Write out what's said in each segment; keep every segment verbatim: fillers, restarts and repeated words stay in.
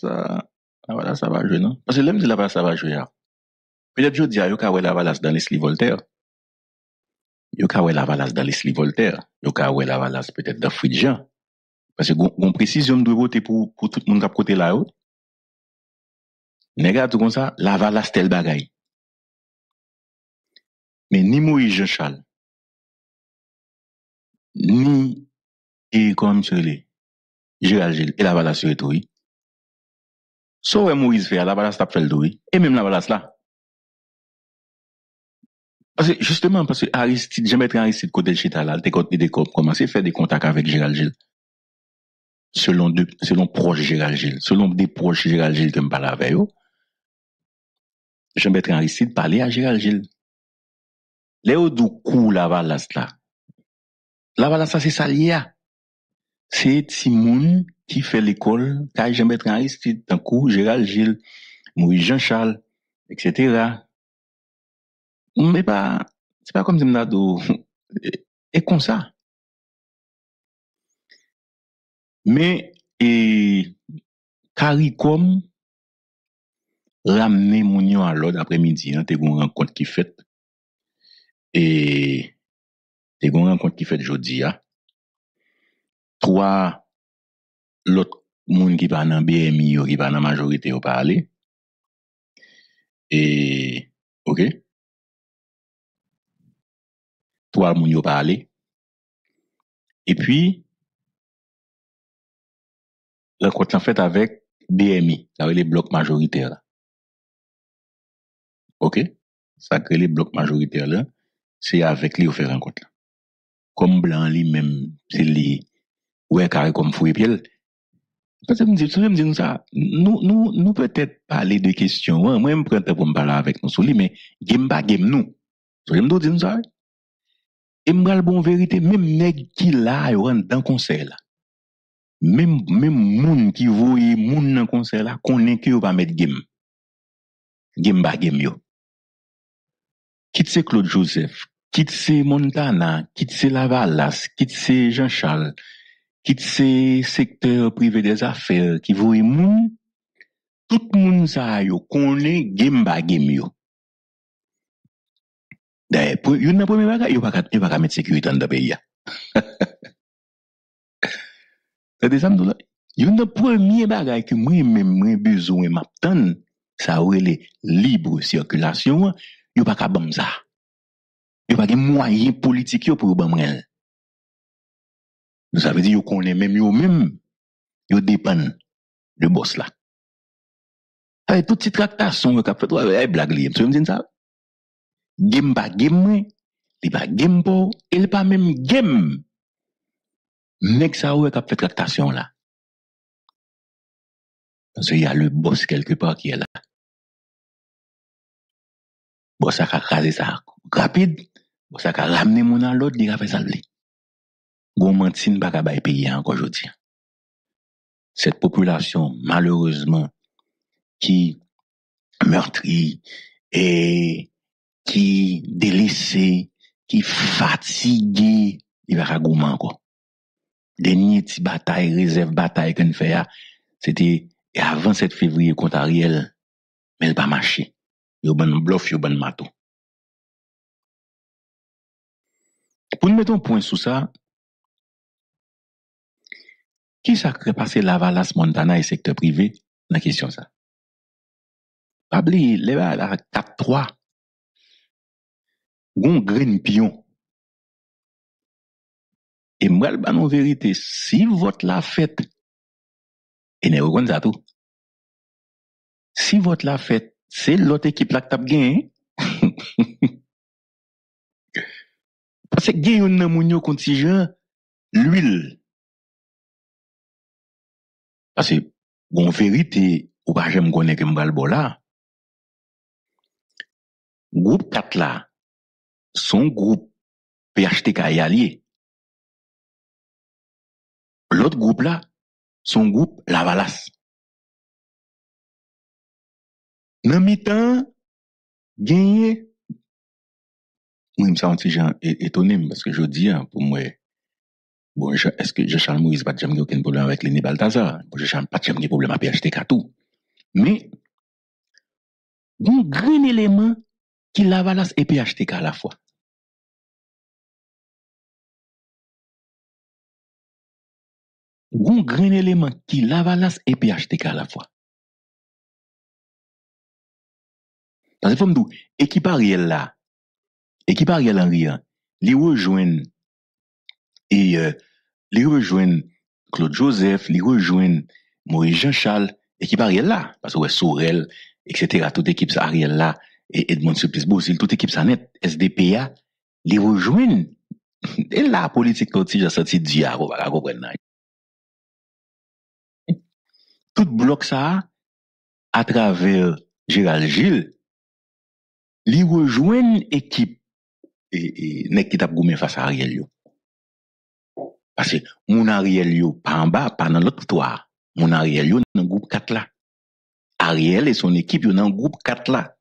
ça, Lavalas, ça va jouer, non? Parce que l'homme de Lavalas, ça va jouer. Peut-être que je dis, il y a Lavalas dans l'Esli Voltaire. Il y a Lavalas dans l'Esli Voltaire. Il y a Lavalas peut-être dans Fridjan. Parce que, on précise, on doit voter pour tout le monde qui a côté là. Regarde tout comme ça, Lavalas tel bagaille. Mais ni Moïse Jean-Charles, ni Caricom, Gérald Gilles, et Lavalas sur le toit. Sauf que Moïse fait, Lavalas tape fait le toit. Et même Lavalas là. Parce que, justement, parce que Aristide, Jean-Bertrand Aristide, côté de Chita là, il a commencé à faire des contacts avec Gérald Gilles. Selon de, selon proche Gérald Gilles, selon des proches Gérald Gilles qui me parlaient avec eux, Jean-Bertrand Aristide parlait à Gérald Gilles. Léo du coup, Lavalas là. Lavalas ça, c'est Salia. C'est Timoun qui fait l'école, car Jean-Bertrand Aristide, d'un coup, Gérald Gilles, Moïse Jean-Charles, et cetera. Mais pas, c'est pas comme ça, et comme ça. Mais, et, Caricom, ramener Mounion à l'autre après-midi, hein, t'es une rencontre qui fait, et, t'es une rencontre qui fait jeudi, hein. Trois, l'autre monde qui va dans B M I, qui va dans majorité, ou pas aller. Et, ok? Trois monde qui va aller. Et puis, rencontre en fait avec B M I, ça veut les blocs majoritaires. Ok? Ça crée les blocs majoritaires là, c'est avec lui qu'on fait rencontre. Comme blanc lui-même, c'est lui, ouais, carré comme fou et piel. Parce que je me dis, je me dis ça, nous, nous, nous peut-être parler de questions, ouais, moi, je me prends pour me parler avec nous, mais game pas game nous. Je me dis ça, et me parle bon vérité, même nèg qui là, il rentre dans le conseil là. Même, même, moun qui voye moun nan conseil là, connaît que yo va mettre game. Game ba game yo. Quitte c'est Claude Joseph, quitte c'est Montana, quitte c'est Lavalas, quitte c'est Jean-Charles, quitte c'est secteur privé des affaires, qui voye moun, tout moun sa yo, connaît game ba game yo. D'ailleurs, yon nan premier bagay, yo pa ka, yo pa ka mettre sécurité dans le pays ya. C'est des amis, il y a un premier bagage que moi-même, moi, besoin, m'attend, ça aurait les libre circulation, il n'y a pas qu'à bam ça. Il n'y a pas de moyen politique pour bam elle. Ça veut dire qu'on est même, yo même, yo dépend de boss là. Avec toutes ces tractations, qu'a fait, ouais, blague, lié, tu veux me dire ça? Game pas game, il pas game pour, il pas même game. Mec, ça ouais, qui a fait tractation là. Parce qu'il y a le boss quelque part qui est là. Boss a crasé ça rapide. Boss a ramené mon à l'autre, il a fait ça le blé. Gourmantine, pas qu'à bailler payer encore aujourd'hui. Cette population, malheureusement, qui meurtrie et qui délaissée, qui fatiguée, il va qu'à gourmand encore. Dernier petit bataille, réserve bataille qu'on fait, c'était avant sept février contre Ariel, mais elle pas marché. Il y a bon bluff, il y a bon mato. Pour nous mettre un point sur ça, qui ça crée passer Lavalas, Montana et secteur privé dans la question ça? Pas oublier, les là, quatre trois, gon green pion. Et moi, le banon vérité, si vote la fête, et n'est pas ça tout. Si vote la fête, c'est l'autre équipe là qui tape gagné. Parce que gagné un amounio contingent, l'huile. Parce que, bon vérité, ou pas j'aime connaître que m'bral bola. Groupe quatre là, son groupe P H T K est allié. L'autre groupe là, son groupe Lavalas. Dans mi-temps, gagné. Moi, je me sens étonné parce que je dis, pour moi, Bon, est-ce que Jean-Charles Maurice n'a pas jamais aucun problème avec Léné Balthazar? Bon, Jean-Charles n'a pas jamais de problème à P H T K tout. Mais, un grand élément qui Lavalas et P H T K à la fois. Un grand élément qui Lavalas et P H T K à la fois. Parce que, faut me dire, équipe Ariel là, équipe Ariel Henri, les rejoignent et euh, les rejoignent Claude Joseph, les rejoignent Maurice Jean-Charles, équipe Ariel là, parce que ouais, Sorel, et cetera, toute équipe ça Ariel là, et Edmond Supisbosil, toute équipe ça net, S D P A, les rejoignent. Et la politique, quand j'ai sorti du diable, on va comprendre. Tout bloc ça, à travers Gérald Gilles, les rejoignent équipe et nèg qui t'a goumé face à Ariel yo. Parce que mon Ariel yo pas en bas, pas dans l'autre histoire. Mon Ariel yo dans groupe quatre là. Ariel et son équipe yo dans groupe quatre là.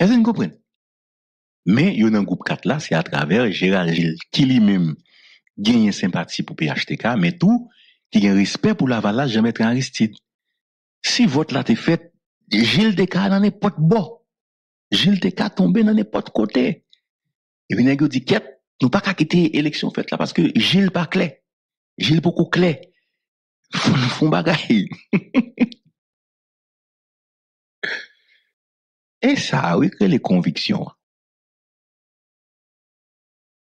Est-ce que vous comprenez? Mais yo dans groupe quatre là, c'est à travers Gérald Gilles qui lui-même gagne sympathie pour P H T K, mais tout qui gagne respect pour Lavalas, Jean-Bertrand Aristide. Si vote là t'est fait, Gilles Deka dans n'importe bord. Gilles Deka tombé dans n'importe côté. Et puis, il dit, qu'est-ce, nous pas qu'à quitter l'élection faite là, parce que Gilles pas clair. Gilles beaucoup clair. Fon, fon bagaille. Et ça, oui, que les convictions.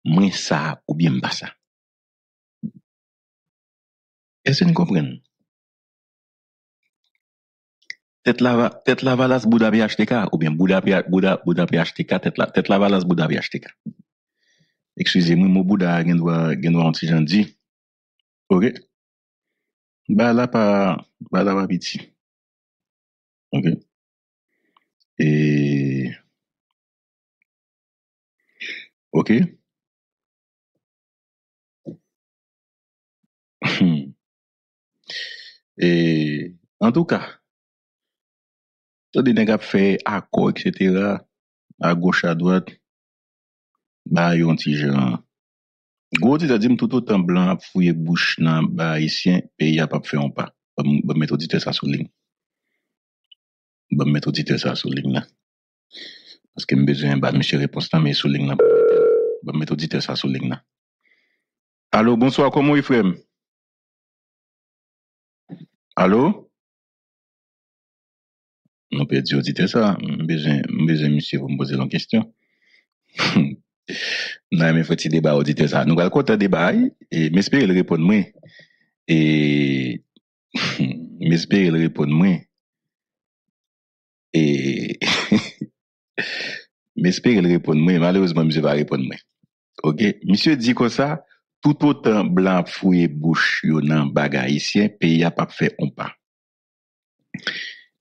Moins ça, ou bien pas ça. Est-ce que vous comprenez? Tête la tête Lavalas Bouda P H T K ou bien Bouda Bouda Bouda P H T K tête la tête Lavalas Bouda P H T K. Excusez-moi, mon Bouda gen doit gen doit anti jandi. OK. Ba la pa ba la pa petit. OK. Et OK. Et en tout cas tout des nègres fait accord, et cetera, à gauche, à droite, bah, yon ti genre. Gros, tu t'as dit, tout autant blanc, à fouiller bouche, nan, bah, haïtien, pays a pas fait un pas. Bon, mettre auditeur ça sous ligne. Bon, mettre auditeur ça sous ligne, là. Parce que me besoin, bah, monsieur réponse, là, mais sous ligne, là. Bon, mettre auditeur ça sous ligne, là. Allô, bonsoir, comment est frère? Allô? On peut dire auditeur ça, besoin besoin monsieur vous me poser la question. Non mais faut-il débat auditeur ça. Nous allons compter débat et m'espérer le répondre moi et m'espérer le répondre moi et m'espérer le répondre moi malheureusement monsieur va répondre moi. OK, monsieur dit comme ça tout autant blanc fouiller bouche yo nan bagay haïtien pays a pas fait on pas.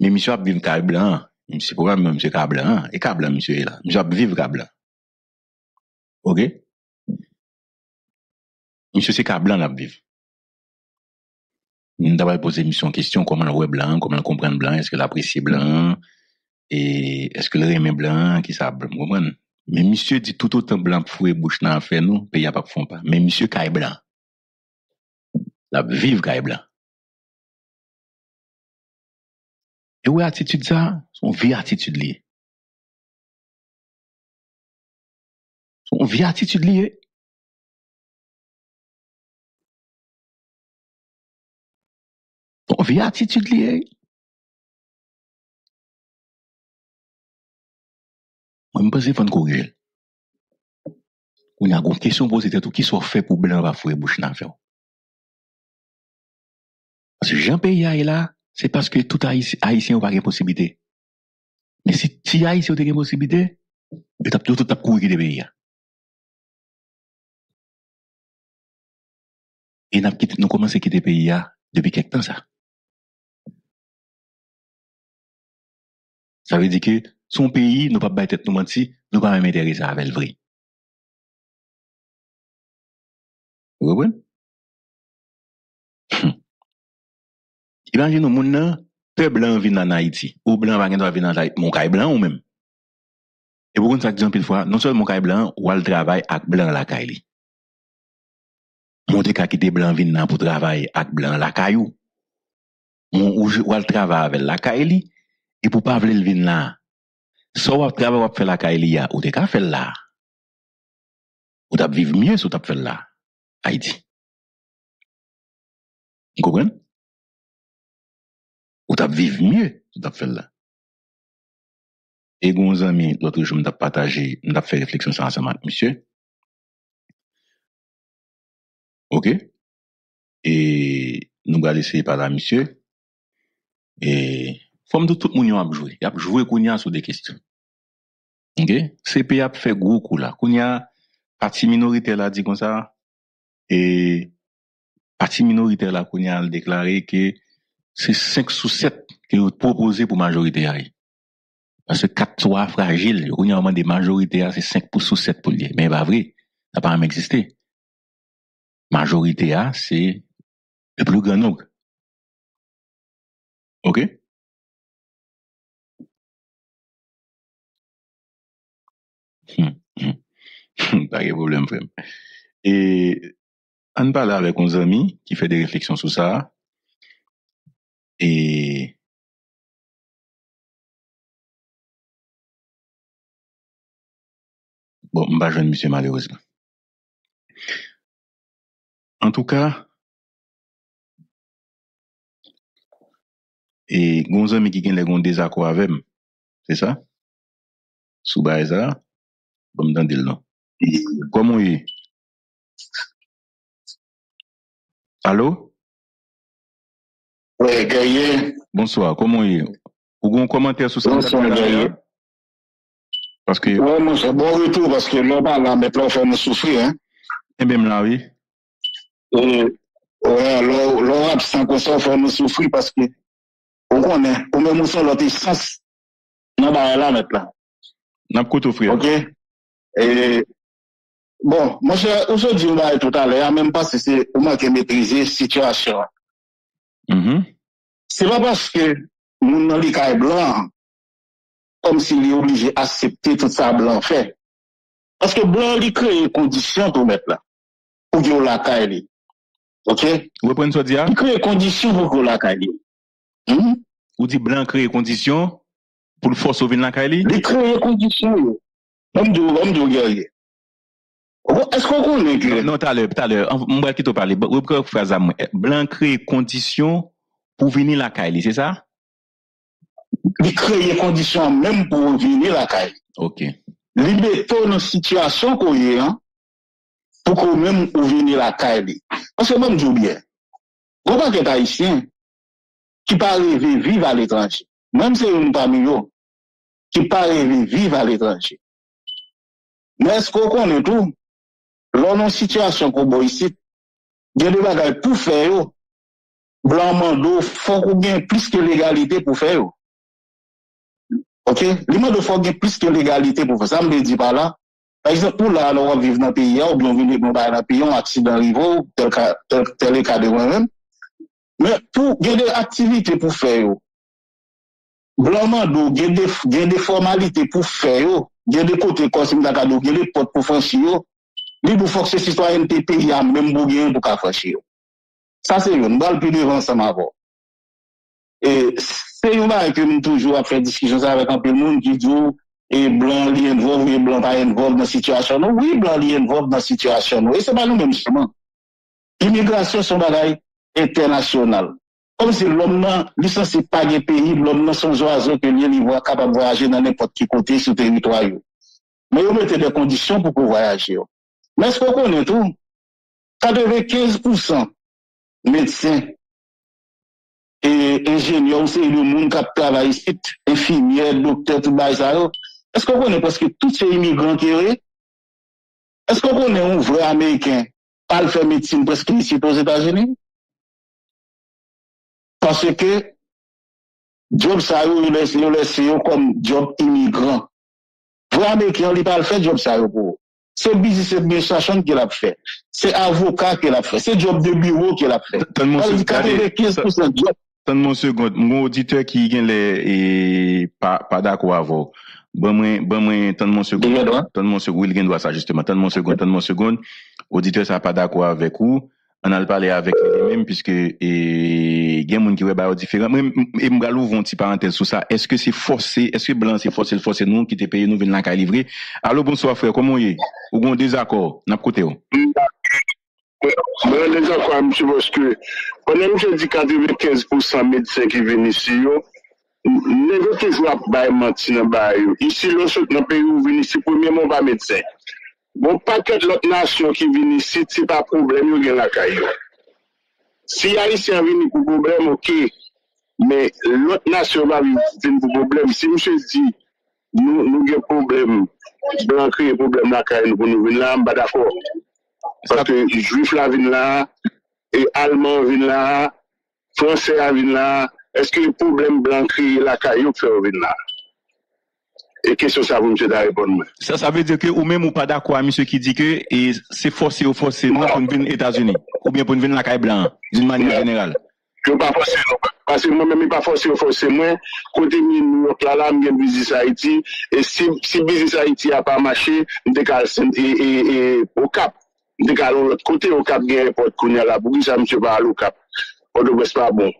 Mais monsieur a vivre ca blanc, monsieur pourquoi monsieur ca blanc et ca blanc monsieur là. Monsieur a vivre ca blanc. OK? Monsieur c'est ca blanc n'a vivre. Nous devons poser mission question comment le voit blanc, comment le comprendre blanc, est-ce que l'apprécie blanc et est-ce que le remet blanc qui ça comprendre. Mais monsieur dit tout autant blanc fouet bouche dans affaire nous, pays a pas fond pas. Mais monsieur ca blanc. La vivre ca blanc. Et oui, attitude ça, son vieille attitude liée. Son vieille attitude liée. Son vieille attitude liée. Moi, je me pose une question. On a une question posée, c'est tout qui soit fait pour blanc va fouiller bouche dans l'affaire. Parce que Jean Péa est là. C'est parce que tout haïtien n'a pas de possibilité. Mais si tout haïtien n'a pas de possibilité, il a tout à courir de pays. Et nous commençons à quitter le pays depuis quelque temps. Ça, ça veut dire que son pays n'a pas de nous mentir, nous pas même intéressé avec le vrai. Vous comprenez? Imaginez, moun nan, peu blanc vient en Haïti. Ou blanc va venir en Haïti. Mon caille blanc ou même. Et pour qu'on s'active une fois, non seulement mon caille blanc, ou al travail avec blanc la caille. monte ka kite blanc vin nan pour travail ak blanc la caillou mon ou le travail avec la caillou et pour pas vle vin là so wap travail wap fait la caillou ou te ka fait là ou t'a vivre mieux si ou t'a fait là Haïti vous comprenez ou t'a vivre mieux si ou t'a fait là et gon ami l'autre jour m't'a partagé m't'a fait réflexion sur ensemble monsieur. OK. Et nous allons essayer par là, monsieur. Et forme de tout le monde a joué. Il a joué Kounia sur des questions. OK. C P a fait gros coup là. Kounia, parti minoritaire là, dit comme ça. Et parti minoritaire là, Kounia a déclaré que c'est cinq sous sept qui ont proposé pour majorité. Parce que quatre trois fragiles, Kounia a demandé majorité, c'est cinq sous sept pour lui. Mais pas vrai. Ça n'a pas même existé. Majorité A, c'est le plus grand nombre. OK? Pas de problème, frère. Et on parle avec nos amis qui fait des réflexions sur ça. Et bon, je ne vais pas joindre monsieur malheureusement. En tout cas, et Gonzami qui gagne les désaccords avec eux, c'est ça? Soubaïza, bon, dans le nom. Comment est? Allô? Oui, Guerrier. Bonsoir, comment est? Vous avez un commentaire sur ça? Bonsoir, Guerrier. Parce que. Oui, non, c'est bon retour, parce que l'homme là, mais là, on fait nous souffrir, hein? Eh bien, là, oui. Et ouais, l'Europe sans qu'on s'en fait nous souffrir parce que on connaît, on même son l'autre sens. Non, bah là, maintenant. N'a pas tout frère. Ok. Et bon, moi, aujourd'hui, on va tout à l'heure, même pas si c'est au moins que maîtriser la situation. Mm-hmm. C'est pas parce que nous n'avons pas les blancs, comme s'il est obligé d'accepter tout ça blanc fait. Parce que blanc, il crée des conditions pour mettre là. Pour que la caille. Ok? Vous prenez ce dia? Il crée des conditions pour que la caille. Hmm? Vous dites blanc crée des conditions pour le force sauver la caille? Il crée des conditions. Homme de homme de guerrier. Est-ce qu'on connaît que. Non, tout à l'heure, tout à l'heure, on va quitter parler. Vous pouvez faire ça. Blanc crée des conditions pour venir la caille, c'est ça? Il crée des conditions même pour venir la caille. Ok. Libérons nos situations qu'on y a. Pour qu'on même ouvrir la caille. Parce que même je dis bien, on va être haïtien qui parle vivre à l'étranger. Même si on parmi eux qui parle vivre à l'étranger. Mais est-ce qu'on connaît tout? L'on a une situation qu'on voit ici, il y a des bagages pour faire, blanc mando, faut qu'on gagne plus que l'égalité pour faire. Ok? Les mando faut gagner plus que l'égalité pour faire. Ça me dit pas là. Par exemple, pour là, on va vivre dans le pays, ou bien vivre dans le pays, on a un accident rival, tel est le cas de moi-même. Mais pour, il y a des activités pour faire. Blanc-mando, il y a des formalités pour faire. Il y a des côtés comme ça, il y a des portes pour franchir. Il faut que ces citoyens des pays, même pour franchir. Ça, c'est une balle plus devant ça, ma voix. Et c'est une balle que nous toujours après discussion avec un peu de monde qui dit, et blanc li involve, et blanc pas involve dans situation. Non, oui, blanc li involve dans situation. Non. Et c'est pas nous-mêmes seulement. Immigration, son bagaille international. Comme si l'homme n'a, lui, censé pas des pays, l'homme n'a son oiseau que lui, il voit capable de voyager dans n'importe quel côté sur le territoire. Mais il mettez des conditions pour qu'on voyage. Mais est-ce qu'on connaît tout? quatre-vingt-quinze pour cent médecins et ingénieurs, c'est le monde qui travaille ici, infirmiers, docteurs, tout ça. Est-ce qu'on connaît parce que tous ces immigrants qui sont, est-ce qu'on connaît un vrai Américain pas le faire médecine presque ici aux États-Unis? Parce que job ça yo laisse comme job immigrant. Vrai Américain il pas le faire job ça pour. C'est business administration qu'il a fait. C'est avocat qu'il a fait. C'est job de bureau qu'il a fait. quatre-vingt-quinze pour cent job. Tendez-moi seconde, mon auditeur qui gagne les pas pas d'accord avec vous. Bon, moi, bon, moi, tant de mon second, tant de mon second, il gagne droit ça, justement, tant de mon second, tant de mon second, auditeur, ça pas d'accord avec vous, on a parlé avec lui-même puisque il y a des gens qui sont différents. Et je vais ouvrir une petite parenthèse sur ça. Est-ce que c'est forcé, est-ce que blanc c'est forcé, forcé nous qui t'es payé, nous venons là qu'à livrer? Allô, bonsoir frère, comment est-ce que vous avez un désaccord? N'a pas côté. Je vais les accords, monsieur, parce que on a dit quatre-vingt-quinze pour cent des médecins qui viennent ici, nous avons toujours à mentir dans le pays. Ici, dans le pays où vous venez ici, premièrement, pas médecin. Bon, pas que l'autre nation qui vient ici, c'est pas problème, il y a la caille. Si les Haïtiens viennent pour problème, ok, mais l'autre nation va venir pour problème. Si monsieur dit, nous, nous avons problème, blanc créé problème la caille, pour nous venir là, on n'est pas d'accord. Parce que juif là viennent là, et allemand viennent là, français viennent là, est-ce que le problème blanc créé la caille, on fait venir là? Et question ça vous monsieur répondre. Ça ça veut dire que ou même ou pas d'accord monsieur qui dit que c'est forcé ou forcément pour venir aux États-Unis ou bien pour venir la caille blanc d'une manière non. Générale. Je pas forcé parce que moi même pas forcé ou forcé moi côté New York là là me business Haïti et si si business Haïti a pas marché et, et, et au Cap décale l'autre côté au Cap gain airport qu'on a là pour ça monsieur pas au Cap. On ne reste pas bon.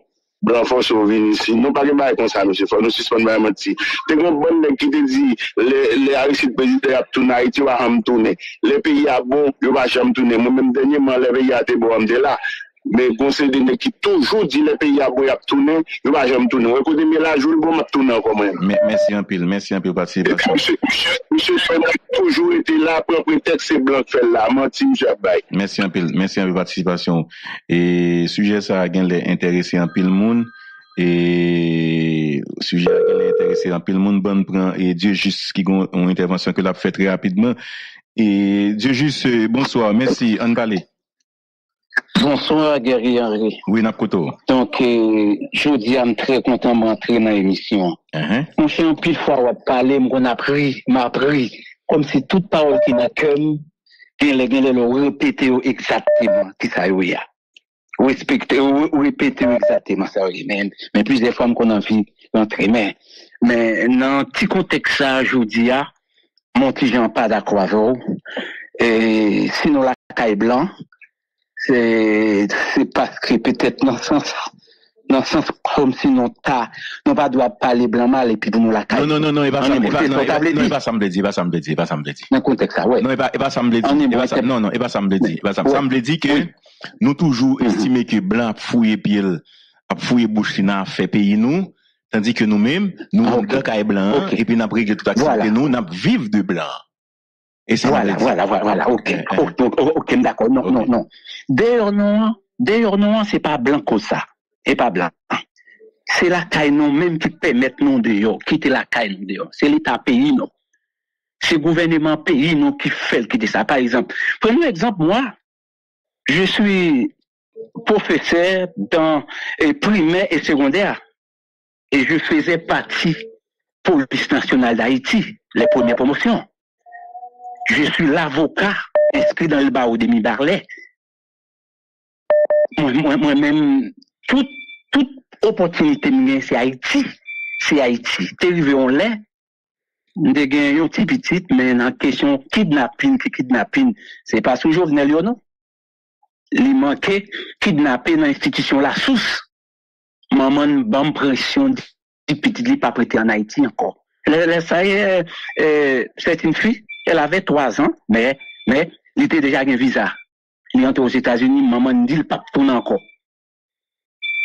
Blanc force au vin ici. Non, pas de bail comme ça, monsieur. Faut nous suspendre à mentir. T'es un bon mec qui te dit, les Haïtiens président à tourner, Haïti va me tourner. Les pays à bon, ils va jamais tourner. Moi-même, dernièrement, les pays à te bon, de là. Mais conseil de qui toujours dit les pays à bon, ils va tourner, ils va jamais tourner. On écoute, mais là, je le bon, tourner encore même. Merci un peu, merci un peu, parce que. Monsieur, monsieur, toujours été là, pour prétexte, c'est blanc fait là. Menti, monsieur Abbaye. Merci un peu, merci un peu, participation. Et sujet ça a gagné intéressé en pile monde. Et sujet à gagné intéressé en pile monde, bon, prend, et Dieu juste qui ont une intervention que l'a fait très rapidement. Et Dieu juste, bonsoir, merci, on parle. Bonsoir, Guerrier Henri. Oui, Nakoto. Donc, euh, je dis, je suis très content de m'entrer dans l'émission. Mon cher, pile fois, on a parlé, on a appris, on a appris, comme si toute parole qui n'a que, on a répété exactement ce qu'il y a. Respecter, répéter exactement ça, mais, mais plusieurs fois, on a envie d'entrer. Mais, mais, dans un petit contexte, je dis, mon petit Jean, pas d'accord avec vous. Et, sinon, la caille blanc, c'est parce que peut-être dans le sens, dans le sens comme si nous n'avons pas droit de parler blanc mal et puis nous la caille. Non, non, non, il va s'amener. Non, il va s'amener, il va s'amener, il va s'amener. Dans le contexte, oui. Non, il va s'amener. Non, non, il va s'amener. Il va s'amener que nous toujours estimons que blanc fouille pied, fouille bouche, fait payer nous, tandis que nous-mêmes, nous avons blanc caille blanc et puis nous avons tout accepté, nous vivons de blanc. Et ça voilà, voilà, voilà, voilà, ok, ok, ok, d'accord, non, non, non. D'ailleurs, non, d'ailleurs, non, c'est pas blanc comme ça, et pas blanc. C'est la caille, non, même qui permet, non, d'ailleurs, quitter la caille, non, d'ailleurs. C'est l'État pays, non. C'est le gouvernement pays, non, qui fait quitter ça. Par exemple, prenons exemple, moi, je suis professeur dans et primaire et secondaire, et je faisais partie police nationale d'Haïti, les premières promotions. Je suis l'avocat inscrit dans le barreau de Mirebalais. Moi-même, toute, toute opportunité minière, c'est Haïti. C'est Haïti. T'es arrivé en l'air. J'ai gagné un petit petit, mais dans la question kidnapping, kidnapping, c'est pas sous Jovenel, non? Il manquait kidnapper dans l'institution La Source. Maman, bonne pression, du petit, il n'est pas prêté en Haïti encore. Ça y est, c'est une fille. Elle avait trois ans, mais, mais, il était déjà avec un visa. Il est entré aux États-Unis, maman ne dit pas tourner encore.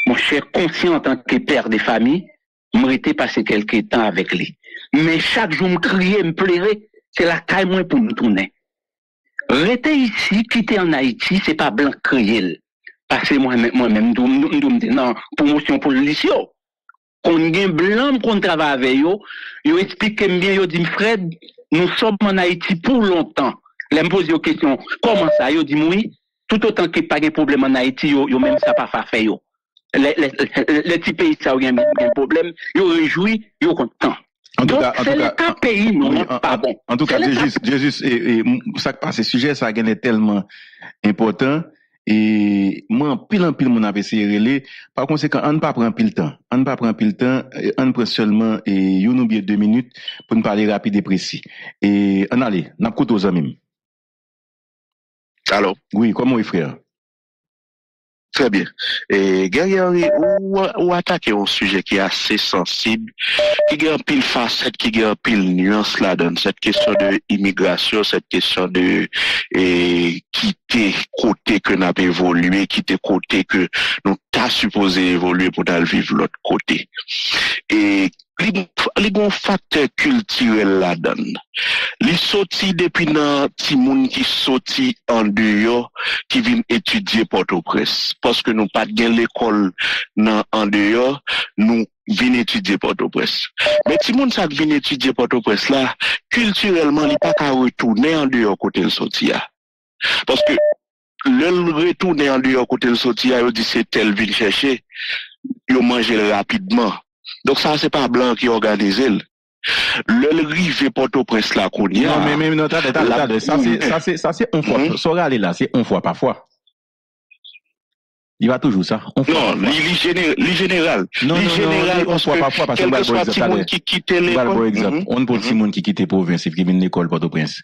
Mon cher conscient en tant que père de famille, m'aurait passé quelques temps avec lui. Mais chaque jour, me crier, me plairait, c'est la caille moins pour me tourner. Rester ici, quitter en Haïti, c'est pas blanc crier. Parce que moi-même, moi-même, non, promotion pour le lycée. Quand on gagne blanc, qu'on travaille avec eux, ils expliquent bien, ils disent, Fred, nous sommes en Haïti pour longtemps. Les me posent des questions. Comment ça? Ils disent oui. Tout autant qu'il n'y a pas de problème en Haïti, ils même ça pas fait. Les petits pays, ça ont un problème. Ils réjouissent, ils sont contents. Donc, c'est l'État pays, non? Pardon. En tout cas, Jésus, ça passe. Ce sujet, ça est tellement important. Et moi, pile en pile, mon A P C relais. Par conséquent, on ne pas prendre pile temps. On ne pas prendre pile temps. On prend seulement et on oublie deux minutes pour nous parler rapide et précis. Et on allez, n'importe aux amis. Allô. Oui, comment est frère? Très bien. Et Guerrier Henri, ou, ou attaquer un sujet qui est assez sensible, qui a un pile facette, qui a un pile nuance là dans cette question de immigration, cette question de eh, quitter côté que nous avons évolué, quitter côté que nous avons supposé évoluer pour nous vivre l'autre côté. Et les bons facteurs culturels là-dedans. Les sortis depuis nos petits monde qui sortis en dehors, qui viennent étudier Port-au-Prince. Parce que nous pas de l'école en dehors, nous viennent étudier Port-au-Prince. Mais petit monde ça vient étudier Port-au-Prince là, culturellement, il pas qu'à retourner en dehors côté le sorti. Parce que le retourner en dehors côté le sorti, il dit c'est tel ville chercher, il mange rapidement. Donc ça, c'est pas blanc qui organise. Le rive Port-au-Prince là qu'on y a. Non, mais même notre attendez, ça c'est ça c'est on fois. Sorel aller là, c'est on fois parfois. Il va toujours ça. Non, les général. Non, non, non, on fois parfois parce que on va pour exemple qui quitte l'école. On pour petit monde qui quitte province qui vient l'école Port-au-Prince.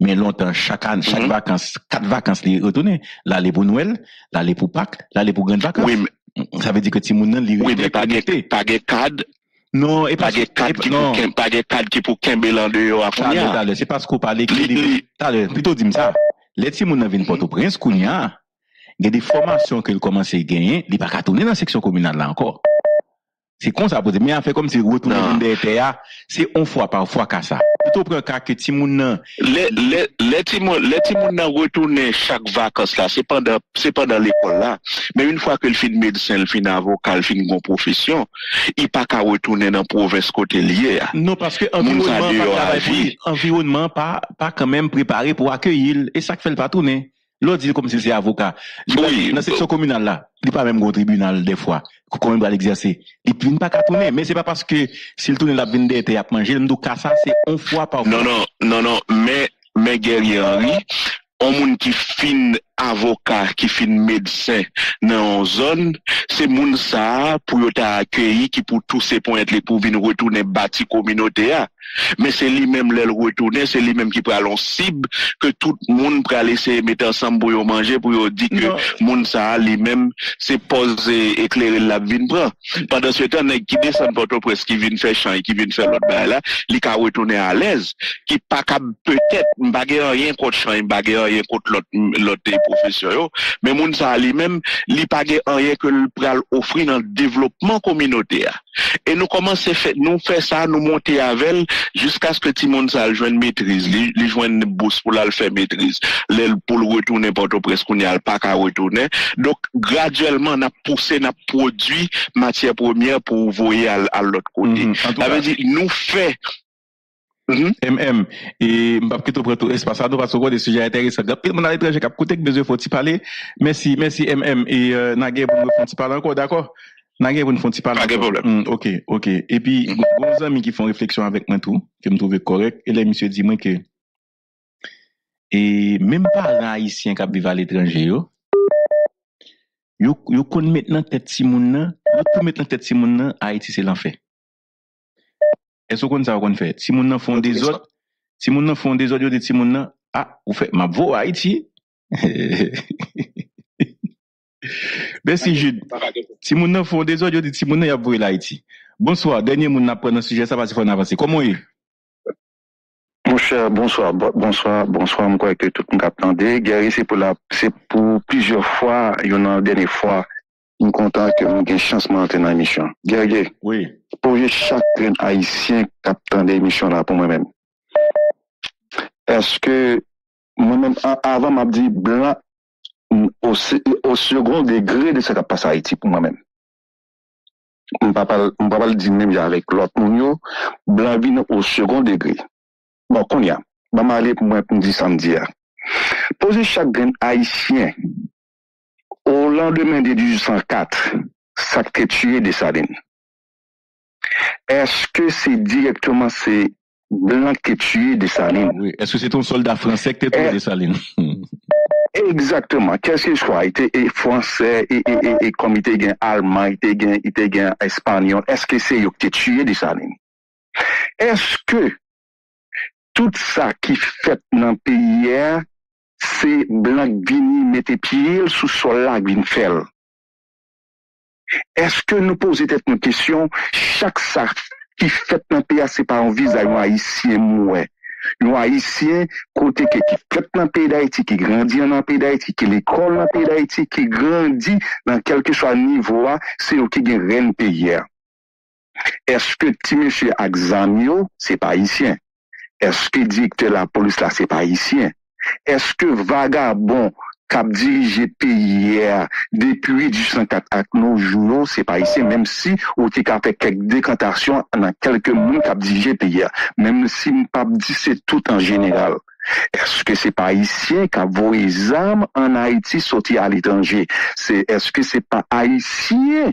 Mais longtemps chaque année, chaque vacances, quatre vacances les retourner, là les pour Noël, là les pour Pâques, là les pour grandes vacances. Oui. Ça veut dire que Timounan, il oui, mais pas de cadre. Non, et pas de cadre qui pour Kimbelan de Yoafonia. C'est parce qu'on parle plutôt dit ça. Les Timounan viennent Port-au-Prince, Kounia, il y a des formations qu'ils commencent à gagner, ils ne peuvent pas tourner dans la section communale là encore. C'est con ça, mais on fait comme si retourner dans des terres, c'est une fois par fois qu'à ça. Plutôt pour un cas que Timounan. Les Timounan retournent chaque vacances là, c'est pendant l'école là. Mais une fois que le fin médecin, le fin avocat, le fin de profession, il pas qu'à retourner dans la province côté lié. Non, parce que l'environnement pas pas quand même préparé pour accueillir. Et ça ne fait pas tourner. L'autre dit comme si c'est avocat. Oui. Dans la section communale là, il n'est pas même au tribunal des fois. Quand même va l'exercer. Il ne peut pas tourner. Mais ce n'est pas parce que s'il tourne la vindée et à manger, il cas ça, c'est une fois par fois. Non, non, non, non. Mais, mais Guerrier Henri, un monde qui fin avocat, qui fin médecin dans une zone, c'est monde ça pour accueillir qui pour tous ces points pour venir retourner bâti communauté. Mais c'est lui-même le retourner, c'est lui-même qui prend l'on cible que tout le monde peut laisser mettre ensemble pour manger, pour dire que monde ça lui-même c'est posé éclairer la vine prend. Pendant ce temps, qui descend Port-au-Prince, qui vient faire chant, qui vient faire l'autre bail là, il peut retourner à l'aise, qui pas peut-être baguer rien contre chant, baguer rien contre l'autre l'autre profession, mais monde ça lui-même, il pas rien que le pral offrir dans le développement communautaire. Et nous commençons à faire, nous faire ça, nous monter avec jusqu'à ce que tout le monde joue une maîtrise, les joue une bourse pour la faire maîtrise, pour le retourner Port-au-Prince, qu'on n'y a pas qu'à retourner. Donc, graduellement, on a poussé, on a produit matière première pour voyer à, à l'autre côté. Mm-hmm. Ça veut dire, nous fait, Mm-hmm. M M et m'a plutôt prendre tout espace à parce que des sujets intéressants mon à l'étranger cap côté que besoin faut parler merci merci M M et euh, n'a guère pour nous faut parler encore d'accord n'a guère pour nous faut parler pas de problème OK OK et puis mm-hmm. Bon amis qui font réflexion avec moi tout que me trouve correct et les monsieur dit moi que et même parents haïtiens qui vivent à l'étranger yo yo yo connait maintenant tête ti moun nan yo tout maintenant tête ti moun nan Haïti c'est l'enfer. Est-ce que vous avez fait? Si vous font des autres, si vous font des autres, si vous avez ah, vous faites ma voix Haïti. Merci Jude. Si vous font des autres, si vous avez Haïti. Bonsoir, dernier monde n'a pas un sujet, ça va se faire avancer. Comment est-ce? Mon cher, bonsoir, bonsoir, bonsoir, je crois que tout le monde a attendu. Gary, c'est pour, pour plusieurs fois, il y en a une dernière fois. Je suis content que vous ayez une chance de m'entendre dans l'émission. Guerrier, oui. Pour chaque haïtien qui attend l'émission pour moi-même. Est-ce que moi-même, avant, m'a dit blanc au, au second degré de ce qui passe à Haïti pour moi-même? Je ne peux pas le dire même avec l'autre monde, blanc vient au second degré. Bon, qu'on y a. Je vais aller pour moi pour me dire samedi. Pour chaque haïtien, au lendemain de mille huit cent quatre, ça a été tué des salines. Est-ce que c'est directement ces blancs qui ont tué des salines? Oui. Est-ce que c'est ton soldat français qui a tué des salines? Exactement. Qu'est-ce que je crois? Il était français, et, et, et, et comme il était allemand, il était espagnol. Est-ce que c'est eux qui ont tué des salines? Est-ce que tout ça qui fait dans le pays hier, c'est blanc vini mette pied sous sol là vini faire Est-ce que nous posons peut-être une question, chaque sac qui fait dans le pays, c'est pas un visa un haïtien mouais. Un haïtien, côté qui fait dans le pays d'Haïti, qui grandit dans le pays d'Haïti, qui l'école dans le pays d'Haïti, qui grandit dans quelque soit niveau, c'est eux qui gagnent le pays. Est-ce que petit monsieur Axamio, c'est pas haïtien? Est-ce que directeur la police là, c'est pas haïtien? Est-ce que vagabond, cap dirigé pays depuis mille huit cent quatre à nos jours, c'est pas ici, même si on a fait quelques décantations dans quelques mondes cap dirigé pays, même si on pas dit c'est tout en général. Est-ce que c'est pas haïtien qui a voué les armes en Haïti sorti à l'étranger? C'est, est-ce que c'est pas haïtien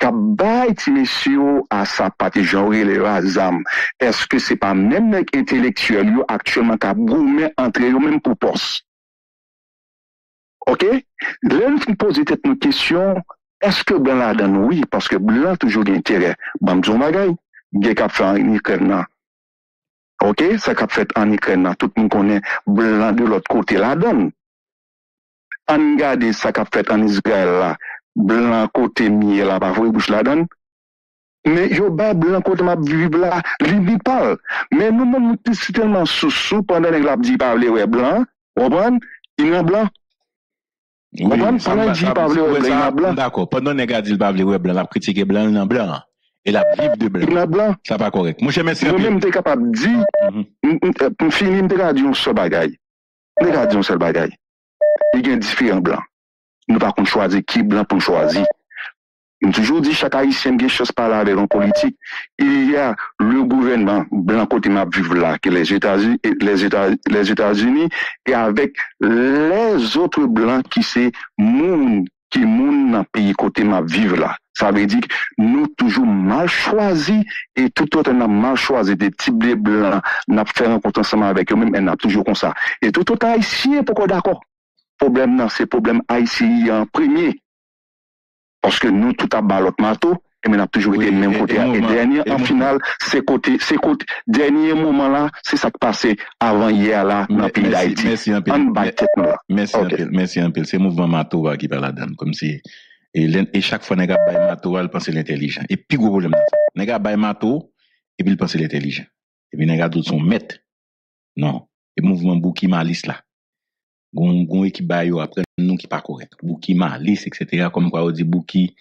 qui a baillé monsieur à sa patte, genre les armes? Est-ce que c'est pas même intellectuel actuellement qui a broumé entre eux même pour poste? Ok? L'un qui pose peut-être une question, est-ce que blanc là donne? Oui, parce que blanc a toujours d'intérêt. Bam, j'en bagaille. Gé cap fait en Ukraine. Ok? Ça cap fait en Ukraine. Tout le monde connaît blanc de l'autre côté la donne. En garde, ça cap fait en Israël là. Blanc côté miel là, pas vrai bouche la donne. Mais yo ba blanc côté m'a vive là, li parle. Mais nous, nous, c'est tellement sous-sous pendant que la dit parler, ouais, blanc. On prend, il est blanc. Oui, d'accord. Pendant que Gilles Pavle web blanc, la critique est blanc, non blanc. Et la vive de blanc. Blanc. Ça pas correct. Moi, je merci. Moi, même, t'es capable de dire, pour finir, m'te capable de dire un seul bagaille. M'te capable de dire un seul bagaille. Il y a différents blancs. Nous, par contre, choisir qui blanc pour choisir. Nous toujours dit, chaque haïtien, bien chose par là avec un politique. Il y a le gouvernement blanc côté m'a vive là, que les États-Unis, les États, les États-Unis, et avec les autres blancs qui c'est moun, qui moun dans pays côté m'a vive là. Ça veut dire que nous toujours mal choisi et tout autre n'a mal choisi des types de blancs, n'a fait un compte ensemble avec eux-mêmes, et n'a toujours comme ça. Et tout autre haïtien, pourquoi d'accord? Problème non, c'est problème haïtien en premier. Parce que nous, tout à bas, l'autre marteau, et on a toujours été le même côté. Et dernier, en finale, c'est côté, c'est côté, dernier moment là, c'est ça qui passait avant hier là, dans le pays d'Haïti. Merci un peu. Merci un peu. Merci un peu. C'est le mouvement marteau qui va la donne. Comme si, et chaque fois, on a un marteau, elle pense l'intelligent. Et puis, gros problème, on a un marteau, et puis il pense l'intelligent. Et puis, on a d'autres sont maîtres. Non. Et le mouvement Bouki Malice là. Gon équipe bayo après nous qui pas correct Bouki Malice etc comme quoi on dit Bouki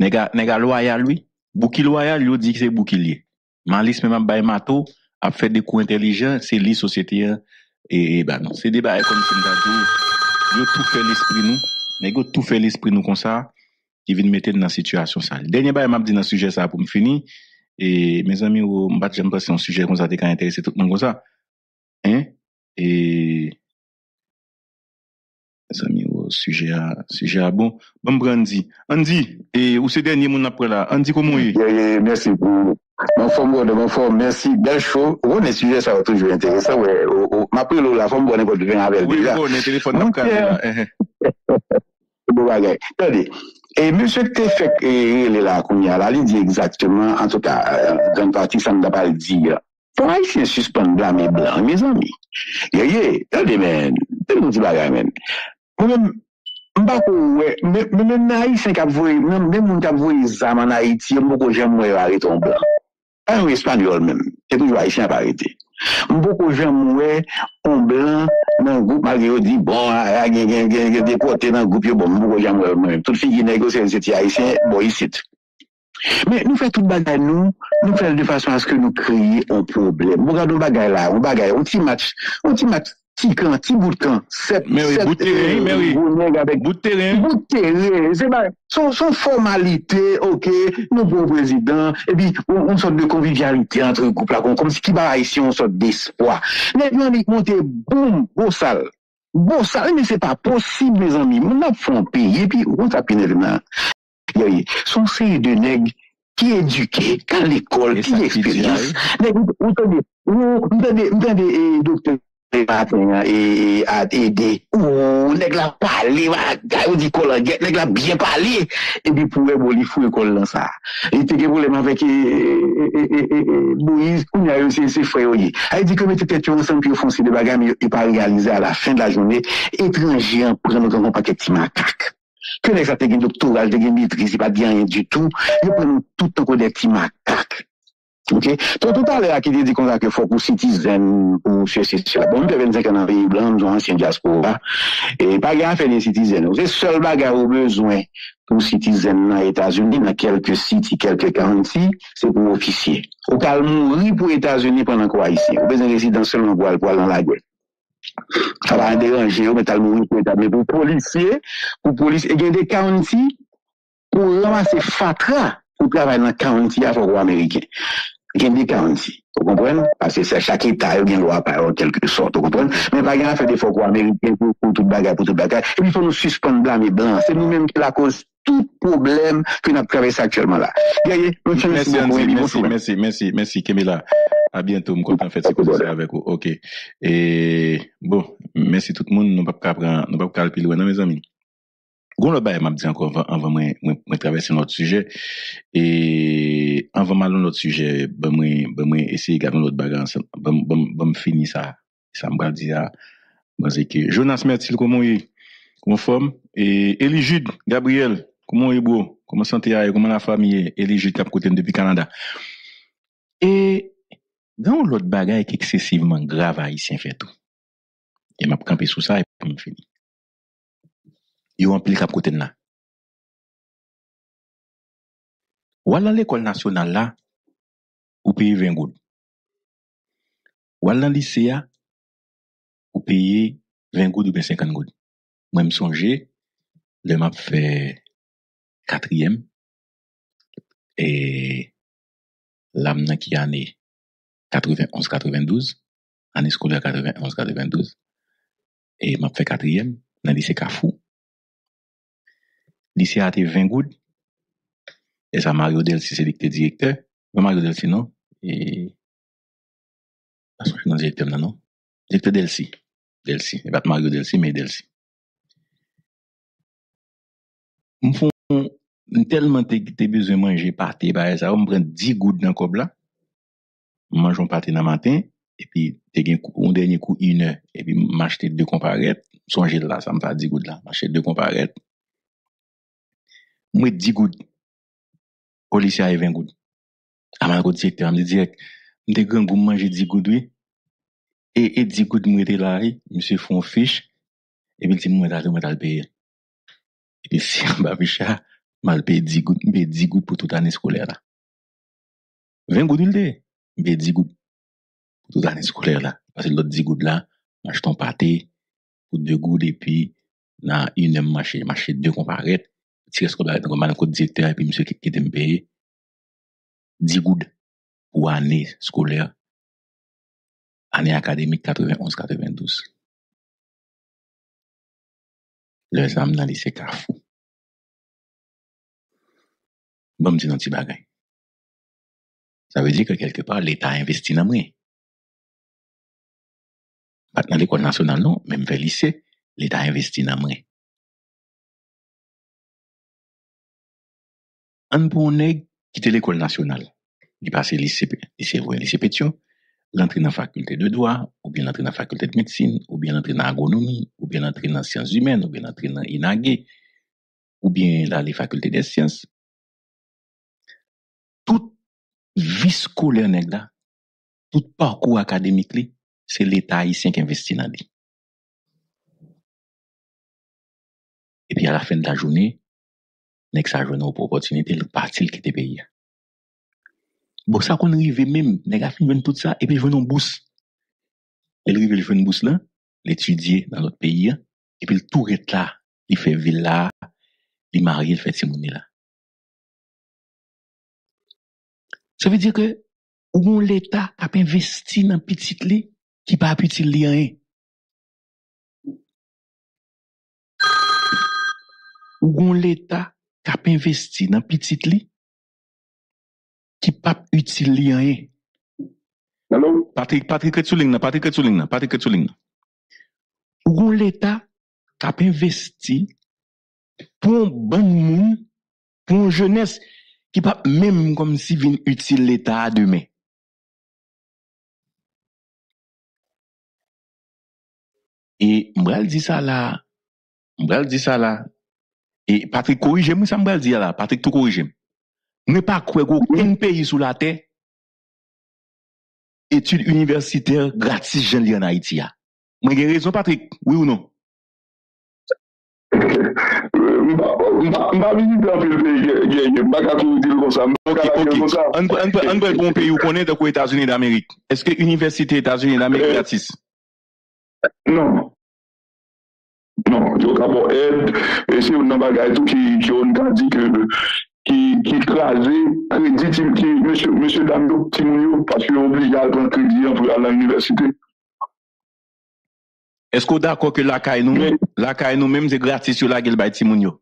nèga nèga loyal lui Bouki loyal lui dit que c'est Bouki lié Malice même baye mato a fait des coups intelligents c'est li société et bah non c'est des bail comme si on t'a dit yo tout fait l'esprit nous nèga tout fait l'esprit nous comme ça qui vient mettre dans situation ça dernier bail m'a dit dans sujet ça pour me finir et mes amis ou m'pas j'aime pas c'est un sujet comme ça qui intéresse tout le monde comme ça hein et amis au sujet à sujet à bon bon brandi Andy et ou ce dernier mon après là Andy comment est yeah, yeah, merci pour mon forme de mon forme merci belle show on est sujet ça va toujours intéressant ouais m'a pris la forme bonne pour venir avec oui on est téléphone dans cadre bon bagay attendez et monsieur que fait il est là qu'on y a là il dit exactement en tout cas grande partie ça ne va pas le dire pour haïtien suspendre là mes blancs mes amis yeah yeah attendez men tout le monde dit bagay men même même haïtien qui a voué même même qui a voué ça en Haïti beaucoup j'aime moi arrêter en blanc un espagnol même et toujours haïtien pas arrêter beaucoup j'aime moi en blanc dans groupe malgré dit bon a déporté dans groupe bon beaucoup j'aime moi toute fille qui négocie c'est haïtien bon ici mais nous fait toute bagaille nous nous fait de façon à ce que nous créer un problème regardons bagaille là on bagaille un petit match un petit match Ti kan, ti bout kan, sept, mais oui, bout terrain, mais oui, bout terrain, bout terrain, c'est pas, son, son formalité, ok, nous bon président, et puis, on, on sorte de convivialité entre les couples, comme si qui va ici, on sorte d'espoir. Les gens, ils montent, boum, beau sale. Beau sale, mais c'est pas possible, mes amis. Mon a fait un pays, et puis, on t'a piné maintenant. Son série de nègres, qui éduqué, qui à l'école, qui expérience. Vous avez, vous avez, vous avez, docteur. Et à aider ou nèg la parler ou dit collanguette nèg la bien parler et puis pour lui fou école là ça il te problème avec Moïse on a eu ses frères il dit que mettez tête ensemble puis foncer des bagages mais il pas réalisé à la fin de la journée étranger prendre un paquet de macaque Que les gens qui ont un doctorat, qui ont une maîtrise, ils ne disent rien du tout. Ils prennent tout le temps des petits macaques. Ok? Donc, tout à l'heure, qui dit qu'on a que faut pour citizen, pour ceci, cela. Bon, nous avons vingt-cinq ans dans le pays blanc, nous avons ancien diaspora. Et pas grave, faire des citizens. C'est seul bagarre au besoin pour citizen dans les États-Unis, dans quelques cités, quelques quarante-six, c'est pour officier. Au calme, oui, pour les États-Unis pendant quoi ici? Au besoin de résidence seulement pour aller dans la gueule. Ça va déranger, mais t'as le mourir pour établir pour policiers, pour police, et il y a des counties pour ramasser fatra pour travailler dans le county afro-américain. Il y a des counties, vous comprenez? Parce que chaque État, il y a une loi par en quelque sorte, vous comprenez? Mais par exemple, il y a des afro-américains pour tout bagarre, pour tout bagarre. Et puis, il faut nous suspendre blanc et blanc. C'est nous-mêmes qui la cause tout problème que nous traversons actuellement là. Merci, merci, merci, merci, merci, Kémila. À bientôt, me content de faire ce que avec vous. Ok. Et bon, merci tout le monde. Nous ne pouvons pas aller plus loin, mes amis. Gon le bail m'a dit encore avant de traverser notre sujet. Et avant mal notre sujet, ben moi essayer de garder notre bagarre ensemble. Ben finir ça. Ça me va dire, c'est que Jonas Mertille, comment est conforme? Et Eli Jude, Gabriel, comment est beau? Comment sentez-vous? Comment la famille? Eli Jude, qui a côté depuis Canada. Et dans l'autre bagaille qui est excessivement grave haïtien fait tout. Et m'a campé sous ça et puis me fini. Yo empli cap côté là. Ou dans l'école nationale là ou payer vingt goud. Ou dans lycée là ou payer vingt goud ou bien cinquante goud. Moi me songe le m'a fait quatrième et l'âme nan qui année quatre-vingt-onze quatre-vingt-douze, année scolaire quatre-vingt-onze quatre-vingt-douze, et m'a fait quatrième dans le lycée Kafou. Lycée a été vingt goud, et ça Mario Delcy c'est le directeur, mais Mario Delcy non, et parce que je suis dans le directeur là non, directeur Delcy, Delcy, et pas Mario Delcy mais Delcy. Me font tellement t'es besoin manger parti, bah ça on prend dix goud dans cob là. Mangeons parti dans matin, et puis, t'es gain un dernier coup, une heure, et puis, m'acheter deux comparettes, songez là, ça me fait dix gouttes là, m'acheter deux comparettes. Moi, dix gouttes. Au lycée, à vingt gouttes. À ma côté, directeur, elle me dit direct, m'te grand goût, manger dix gouttes, oui. Et, et dix gouttes, m'y était là, monsieur font fiche, et puis, il dit, m'y était là, m'y était là, payer. Et puis, si, m'a ficha, m'a payé dix gouttes, m'y paye dix gouttes pour toute année scolaire là. vingt gouttes, il dit. J'ai dix gouttes pour toute l'année scolaire là. Parce que l'autre dix gouttes là, m'achète un pâté pour deux gouttes et puis, dans une heure, m'achète, m'achète deux comparettes. Tirer ce qu'on a dans le code directeur et puis monsieur qui était me payer dix gouttes pour année scolaire, année académique quatre-vingt-onze quatre-vingt-douze. Les âmes dans le lycée Carrefour. Bon, m'dit un petit bagay. Ça veut dire que quelque part, l'État investit dans moi. Pas dans l'école nationale, non, même vers le lycée, l'État investit dans moi. Un bon nègre quitte l'école nationale. Il passe le lycée, lycée, lycée Pétion, l'entrée dans la faculté de droit, ou bien l'entrée dans la faculté de médecine, ou bien l'entrée dans l'agronomie, ou bien l'entrée dans les sciences humaines, ou bien l'entrée dans l'I N A G, ou bien dans les facultés des sciences. Tout vie scolaire nèg là, tout parcours académique li, c'est l'État haïtien qui investit dans lui. Et puis à la fin de la journée, nèg sa journée ou opportunité le parti qui était payé. Bon ça qu'on arrive même nèg a fini tout ça et puis joindre une bourse. Elle arrive il fait une bourse là, l'étudier dans notre pays et puis le tourette là, il fait ville là, il marie, il fait timoné là. Ça veut dire que, ou l'État a investi dans petit lit, qui pas petit lit rien. Ou l'État a investi dans petit lit, qui pas utile rien. Allô? Patrick, Patrick Ketulina, Patrick Ketulina, Patrick Ketulina. Ou l'État a investi pour un bon monde, pour une jeunesse, qui pas même comme si vient utile l'État demain. Et m'bral dit ça là, m'bral dit ça là, Et Patrick corrige moi ça me dire là, Patrick tout corrige. Ne pas croire qu'aucun pays sur la terre études universitaires gratis j'en li en Haïti a. Moi j'ai raison Patrick, oui ou non? M'a visité un peu pays, m'a pas tout dire comme ça. On peut bon pays où connaît dans les États-Unis d'Amérique. Est-ce que université États-Unis d'Amérique gratis? Non. Non, il y a pas aide et c'est une bagaille tout qui qui on dit que qui qui crase crédit qui monsieur monsieur Dando Timouniou parce qu'il est obligé à prendre crédit à l'université. Est-ce qu'on est d'accord que la caille nous la caille nous même c'est gratuit sur la gueule by Timouniou?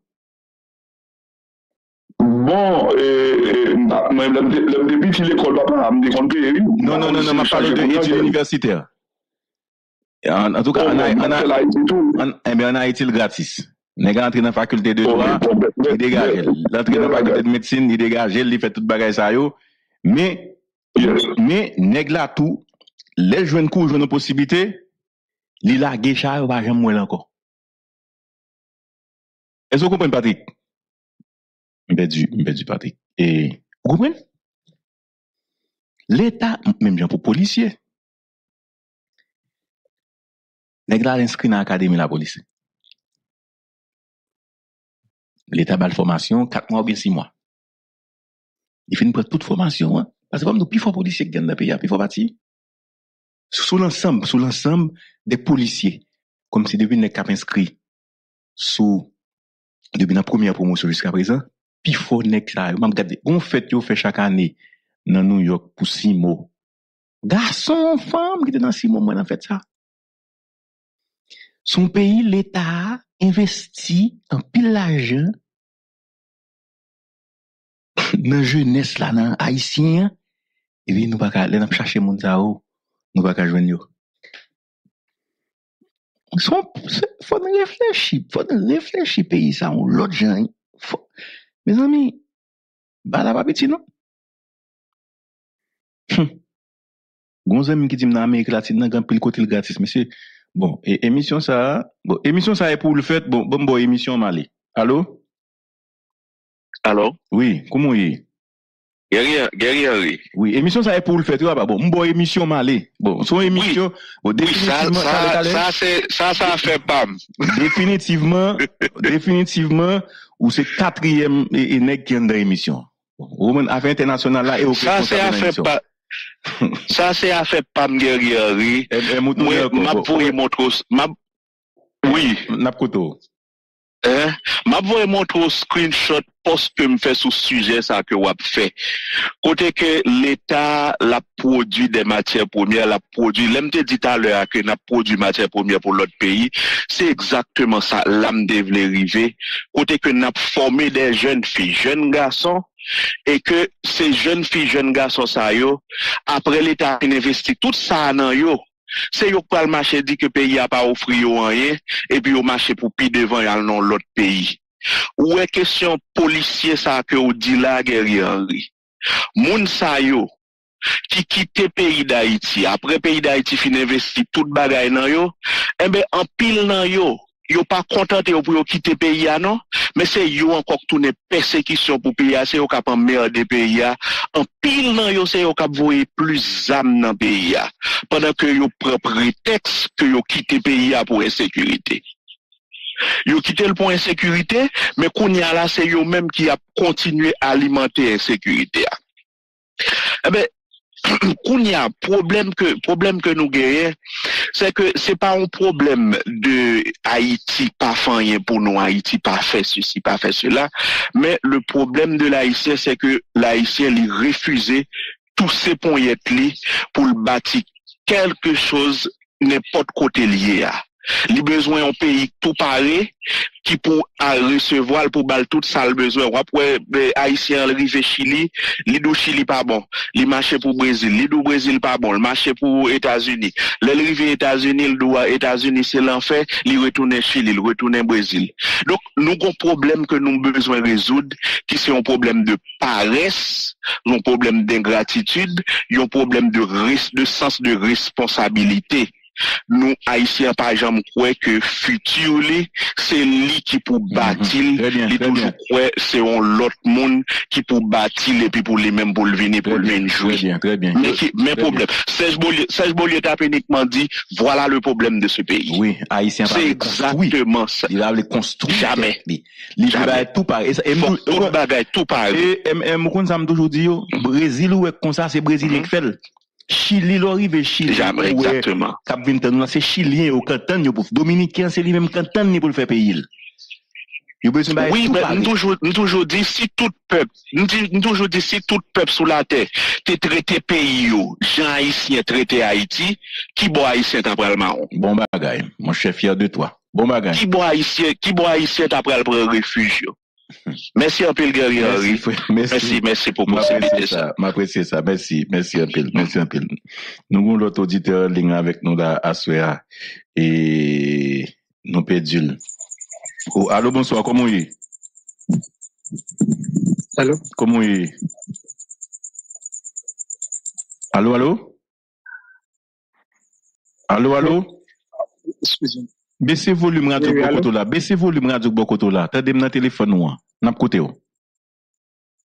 Bon, le début de l'école papa me déconter. Non non non non, m'a parlé de études universitaires. En, en tout cas, en Haïti, il gratis. Les gars entrent dans la faculté de droit, ils dégagent. L'entrée dans la faculté de médecine, ils dégagent, ils font tout bagage ça. Mais, mais, nèg la tout, les jeunes cours, jeunes possibilités, ils lâchent ça, ils ne vont jamais encore. Est-ce que vous comprenez, Patrick? M'perdu, m'perdu, Patrick. Et, vous comprenez? L'État, même bien pour policiers, nèg la inscrit dans l'académie la police. L'État bal formation quatre mois ou bien six mois. Il finit prendre toute formation hein? Parce que comme nous plus fort policiers qui gagnent dans le pays, plus fort parti. Sous l'ensemble, sous l'ensemble des policiers comme si depuis nèg cap inscrit sous depuis la première promotion jusqu'à présent, plus fort nèg ça. Même regarder, on fête yo fait chaque année dans New York pour six mois. Garçon, femme qui dans six mois moi en fait ça. Son pays, l'État investit en pile d'argent dans la jeunesse, là, dans haïtien. Et puis, nous ne pouvons pas chercher mon zao, nous ne pouvons pas joindre. Il faut réfléchir, il faut réfléchir, pays, ça, ou l'autre gens. Mes amis, bah là, pas petit, non? Gonzame qui dit dans l'Amérique latine, dans le côté gratis, monsieur. Bon, et émission ça, bon, émission ça est pour le fait, bon, bon, bon, émission Mali. Allô? Allô? Oui, comment y est? Guerrier Henri. Oui, émission ça est pour le fait, bon, bon, émission Mali. Bon, son émission, bon, définitivement, ça, ça, ça, ça fait bam. Définitivement, définitivement, ou c'est quatrième et nèg qui est dans l'émission. Roman Affaires Internationales là et au ça, c'est affaire bam. Ça c'est affaire Pam Guerrier. M'a voyé montre m'a oui, n'a koto. Hein, m'a voyé montre screenshot post que me fait sous sujet ça que wap fait. Côté que l'État l'a produit des matières premières, l'a produit. L'aime te dit tout à l'heure que n'a produit matières premières pour l'autre pays, c'est exactement ça l'âme devait arriver. Côté que n'a formé des jeunes filles, jeunes garçons. Et que ces jeunes filles, jeunes garçons, ça yo, après l'État investit tout ça dans yo, c'est yo qui le marché dit que le pays a pas offert rien, et puis au marché pour pi devant yal non l'autre pays. Ou est question policier ça que ou dit la Guerrier Henri. Moun sa yo, qui quitte pays d'Haïti, après pays d'Haïti fin investi tout bagay nan yo, eh ben en pile nan yo. Yo pas contenté pour yo quitter pays a non mais c'est yo encore tourner persécution pour pays a c'est yo cap emmerder pays a en pile nan yo c'est yo cap voyer plus âme dans pays a pendant que yo prend prétexte que yo quitter pays a pour insécurité yo quitter le point insécurité mais kounya là c'est yo même qui a continué à alimenter insécurité a eh ben kounya problème que problème que nous gagnons c'est que c'est pas un problème de Haïti pas fait pour nous, Haïti pas fait ceci, pas fait cela, mais le problème de l'Haïtien c'est que l'Haïtien lui refusait tous ces points pour le bâtir quelque chose n'importe côté lié à. Il besoin un pays tout pareil qui pour recevoir pour bal tout ça le besoin après haïtien arrivé Chili l'idou Chili pas bon il marché pour Brésil l'idou Brésil pas bon le marché pour États-Unis l'arrivée États-Unis le doit États-Unis c'est l'enfer il retourne Chili il retourne Brésil donc nous avons un problème que nous besoin résoudre qui c'est un problème de paresse un problème d'ingratitude un problème de risque de sens de responsabilité. nous haïtiens par exemple croit que futur c'est lui qui pour bâtir, il toujours croit c'est l'autre monde qui pour bâtir et puis pour lui même pour le venir pour le venir jouer. Très bien, très bien. Mais qui mais problème, Serge Bollier, Serge Bollier t'a uniquement dit voilà le problème de ce pays. Oui, haïtien par exemple. C'est exactement ça. Il a les construit jamais. Il va tout pareil et tout bagaille tout pareil. Et même comme ça me toujours dit Brésil ou comme ça c'est Brésilien qui fait. Chili, l'orive Chili. Jamais, exactement. Cap vingt ans, c'est Chilien au canton, Dominicain, c'est lui-même canton pour le faire payer. Oui, mais nous toujours, nous toujours dit, si tout peuple, nous toujours dit, si tout peuple sous la terre, t'es traité pays, Jean Haïtien traité Haïti, qui boit Haïtien après le marron? Bon bagaille, mon chef fier de toi. Bon bagaille. Qui boit Haïtien, qui boit Haïtien après le prendre refuge? Merci un peu le Guerrier Henri. Merci, merci, merci pour m'apprécier ça. M'apprécier ça. Merci, merci un peu, merci un peu. Nous avons l'autre auditeur ligne avec nous là à Souéa et nous pédule. Oh, allô, bonsoir, comment est? Allô? Comment est? Allô, allô? Allô, allô? Excusez-moi. Baissez volume radio Bokoto là. Baissez volume radio Bokoto là. T'as des téléphones ou n'a côté.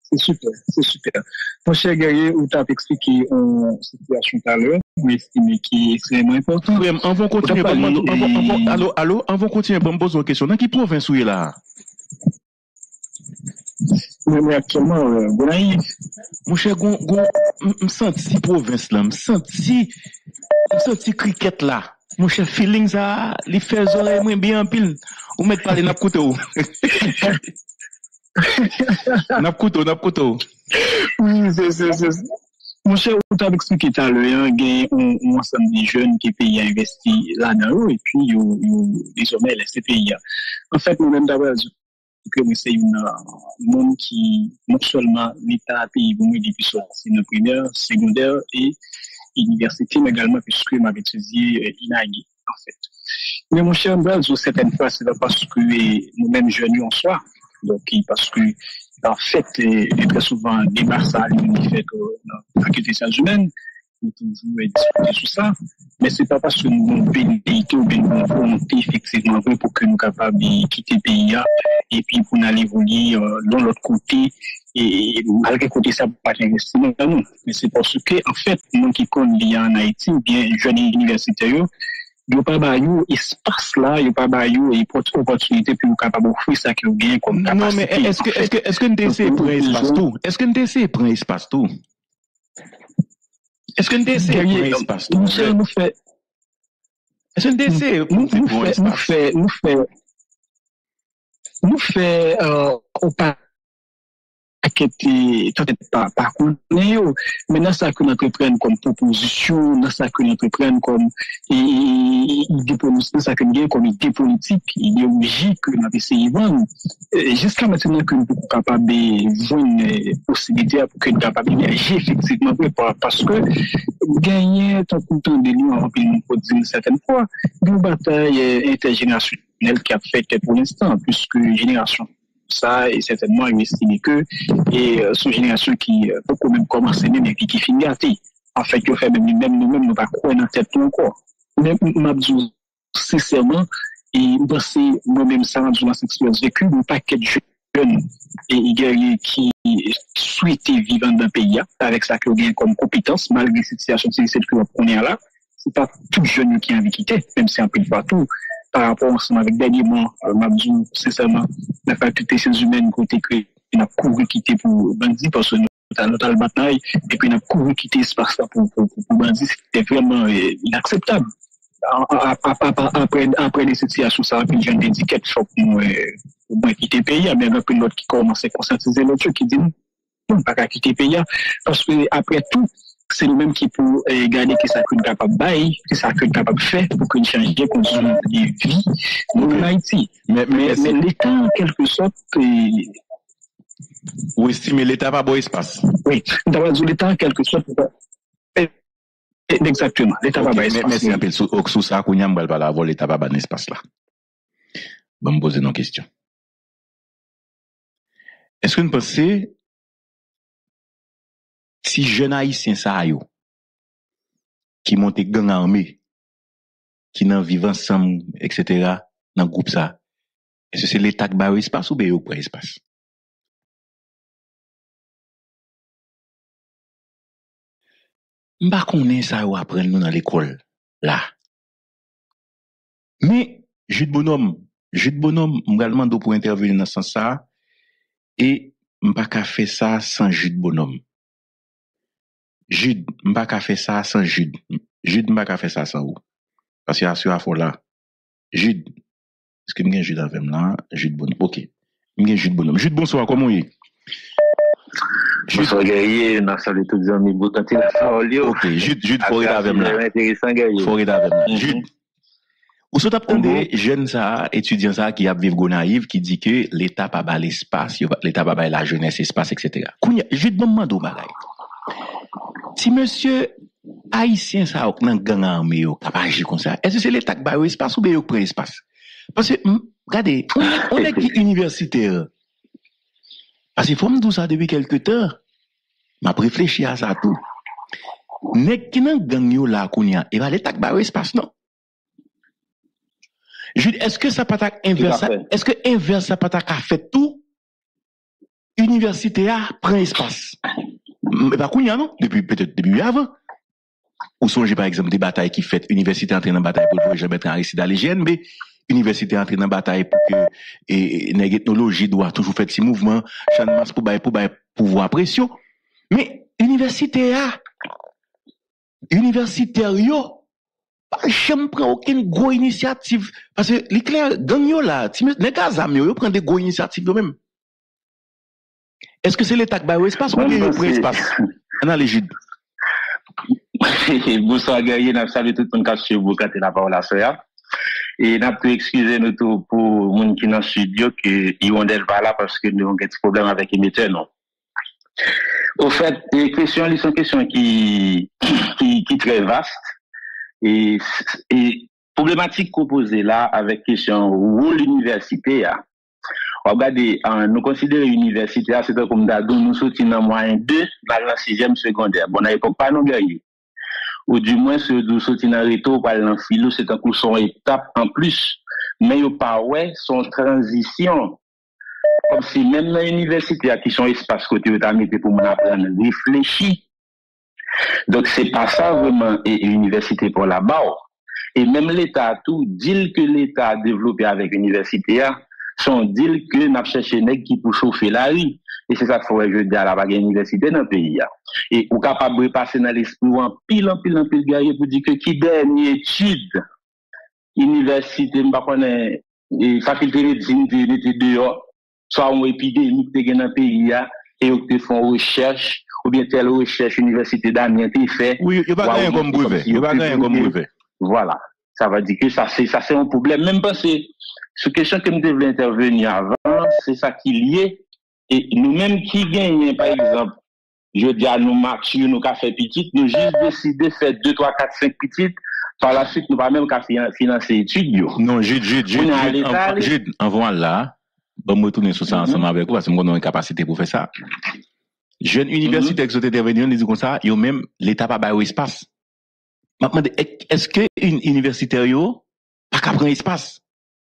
C'est super, c'est super. Mon cher Guerrier, vous t'avez expliqué une situation tout à l'heure, mais qui est extrêmement important. On va continuer. Allô, allô, on va continuer pour me poser une question. Dans qui province vous êtes là? Mais actuellement, Bonaï. Mon cher Gon, je me sens si province là, je me sens si cricket là. Mon cher feeling ça, les faire oreilles moins bien pile. Ou mettre parler n'a coûté ou. N'a coûté, n'a coûté. Oui, c'est c'est mon cher, on t'a expliqué tout à l'heure, gain on ensemble des jeunes qui pays à investir là-dedans et puis yo désormais les C P I A. En fait, nous même d'abord que nous c'est une monde qui non seulement l'état pays pour moi depuis ça, c'est nos primaire, secondaire et université, mais également puisque m'a étudié Inagui, en fait. Mais mon cher Mouazou, certaines fois, c'est parce que nous-mêmes jeunes en soi, donc parce que, en fait, et, et très souvent, débat ça, nous fait dans la faculté des sciences humaines, nous toujours discuter sur ça, mais c'est pas parce que nous avons une velléité ou une volonté effectivement pour que nous sommes capables de quitter le pays et puis pour nous aller voler euh, dans l'autre côté. Et malgré côté ça, pas d'investissement dans nous. Mais c'est parce que, en fait, nous qui comptons bien en Haïti, ou bien jeunes universitaires, il n'y a pas d'espace là, il n'y a pas d'opportunité pour nous capables d'offrir ça qui est bien comme capacité. Non, mais est-ce que N D C prend espace tout? Est-ce que N D C prend espace tout? Est-ce que N D C prend espace tout? Nous fait. Est-ce que N D C prend espace tout? Nous fait, nous fait, nous fait, au pas. Qui était peut-être pas par contre mais dans ça que nous entreprenons comme proposition, dans ça que nous entreprenons comme idée politique, ça que nous gagnons comme idée politique, idéologie que nous avons essayé de vendre jusqu'à maintenant que nous sommes capables de voir une possibilité pour que nous soyons capables de réagir effectivement parce que gagner tant qu'on tente de nous en pile produire certaines fois une bataille intergénérationnelle qui a fait pour l'instant puisque génération ça et certainement il estime que et euh, sous génération qui euh, beaucoup même commencer même et puis qui finit gâté en fait que fait même nous-mêmes nous-mêmes nous pas croire dans tête nous encore même m'a dit sincèrement et penser moi-même ça dans cette expérience vécue un paquet de jeunes et guerriers qui souhaitaient vivre dans le pays avec ça que gain comme compétence malgré cette situation difficile que on est là c'est pas tout jeune qui a envie de quitter même si un peu partout par rapport ensemble avec dernièrement Mabdou, sincèrement, la faculté des sciences humaines côté que on a couru quitter pour Bandi parce que nous avons la bataille et qu'on a couru quitter l'espace pour pour pour Bandi, c'était vraiment inacceptable. Après après les situations ça une jeune d'étiquette choc nous au moins quitter pays mais avec l'autre qui commence à conscientiser l'autre qui dit non pas quitter pays parce que après tout c'est nous-mêmes qui pour eh, garder que ça que nous sommes capables de bailler, que ça que nous sommes capables de faire pour que nous changions les conditions de vie en Haïti. Mais, mais, mais l'État, en quelque sorte, est... Oui, si, mais l'État n'a pas bon espace. Oui, l'État, en quelque sorte, est... Exactement, l'État n'a okay, pas bon espace. Merci, Rappel. Oxousa, Kounia, Mbalbala, avant l'État n'a pas bon espace là. Je vais me poser une question. Est-ce que vous pensez... Si jeune haïtien sa yo, qui monte gang armé, qui n'en vivent ensemble, et cetera, dans le groupe ça. Est-ce que c'est l'État qui barre l'espace ou bien il prend l'espace? Je ne sais pas qu'on ça ou apprendre nous dans l'école, là. Mais, Jude Bonhomme, Jude Bonhomme, je vais demander pour intervenir dans ce sens-là, et je ne peux pas faire ça sans Jude Bonhomme. Jude, je ne peux pas faire ça sans Jude. Jude, je ne peux pas faire ça sans vous. Parce qu'il y a ce qu'il là. Jude, est-ce que je suis Jude avec moi? Jude Bonhomme. Ok. Je suis Jude Bonhomme. Jude, bonsoir, comment vous êtes? Bonsoir, Guerrier. Je salue tous les amis. Ok, Jude, Jude, il faut être avec moi. Il faut être avec moi. Jude. Ou si vous avez des jeunes étudiants qui vivent au naïf, qui disent que l'État n'a pas l'espace, l'État n'a pas la jeunesse, l'espace, et cetera. Jude, je me demande. Si monsieur haïtien ça ou nan gang armé ou capable agir comme ça, est-ce que c'est l'État qui baille espace ou bien il prend espace? Parce que regardez, on est qui universitaire. Parce qu'il faut me dire ça depuis quelque temps. M'a réfléchi à ça tout. Nèg qui nan gang yo là kounya, et va l'État qui baille espace non. Est-ce que ça patak inverse? Est-ce que inverse ça patak a fait tout? Université a prend espace. Mais pas kounya non, depuis peut-être depuis avant. Ou songez par exemple des batailles qui faites, université entraîne en bataille pour le Jean-Bertrand Aristide à l'hygiène, mais université entraîne en bataille pour que l'ethnologie doit toujours faire ces mouvements, chanmas pour bailler, pour bailler, pour voir pression. Mais université a, universitaire yo, pas jamais prend aucune grosse initiative. Parce que l'éclair, gang yo là, les gars zamio, yo prend des grosses initiatives yo même. Est-ce que c'est l'État qui baille espace ou bien yo prend espace? On a les judes. Bonsoir Guerrier, nous saluons tout le monde qui est vous quand la parole à ça. Et nous pouvons excuser nous tout pour les gens qui sont dans le studio qui ne sont pas là parce que nous avons des problèmes avec l'émetteur. Au fait, les questions sont des questions qui sont très vastes. Et les problématiques qu'on pose là avec les questions où l'université a. Regardez, nous considérons l'université, c'est comme d'adou, nous soutenons en moyen deux dans la sixième secondaire. Bon, à l'époque, pas nous gagner. Ou du moins, ceux qui soutenons en retour, par l'enfilo, c'est un coup son étape en plus. Mais ils parlent, son transition. Comme si même dans l'université, qui sont espace côté, ils ont mis pour mon apprendre, réfléchir. Donc, c'est pas ça vraiment, et l'université pour là-bas. Et même l'État, tout, dit que l'État a développé avec l'université, son deal que n'a cherché nèg qui pour chauffer la rue et c'est ça qu'il faut jeter à la bagarre université dans le pays et ou capable de passer dans l'esprit en pile en pile en pile guerrier pour dire que qui dernière étude université m'pa connaît faculté médecine était dehors soit on épidémie qui est dans le pays et ou te font recherche ou bien telle recherche université d'Amiens qui fait oui il pas rien comme brevet il pas rien comme brevet voilà ça veut dire que ça c'est ça c'est un problème même penser. Ce question que nous voulons intervenir avant, c'est ça qui est lié. Et nous-mêmes qui gagnons, par exemple, je dis à nos marchés, nos cafés petites, nous juste décidé de faire deux, trois, quatre, cinq petites. Par la suite, nous pas même qu'à financer l'étude. Non, Jude, Jude, Jude, Jude, en voilà, bon, me retourner sur ça ensemble avec vous, parce que nous avons une capacité pour faire ça. Jeune université qui sont intervenus, nous disons comme ça, ils même l'État pas bail espace. Maintenant, est-ce que une universitaire pas qu'à prendre espace?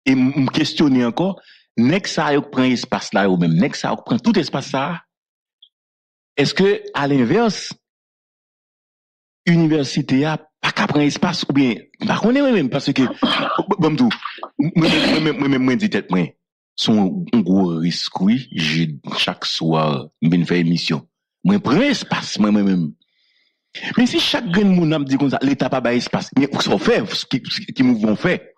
Et me questionner encore, nek ça yo prend espace là ou même nek ça yo prend tout espace ça. Est-ce que à l'inverse université a pas qu'à prendre espace ou bien pas connait même parce que bon tout moi même moi dit tête moi son gros risque oui, chaque soir m'vin faire émission. Moi prend espace moi même. Mais si chaque grand monde n'a dit comme ça l'État pas ba espace, mais qu'on fait qui qui mouvement fait.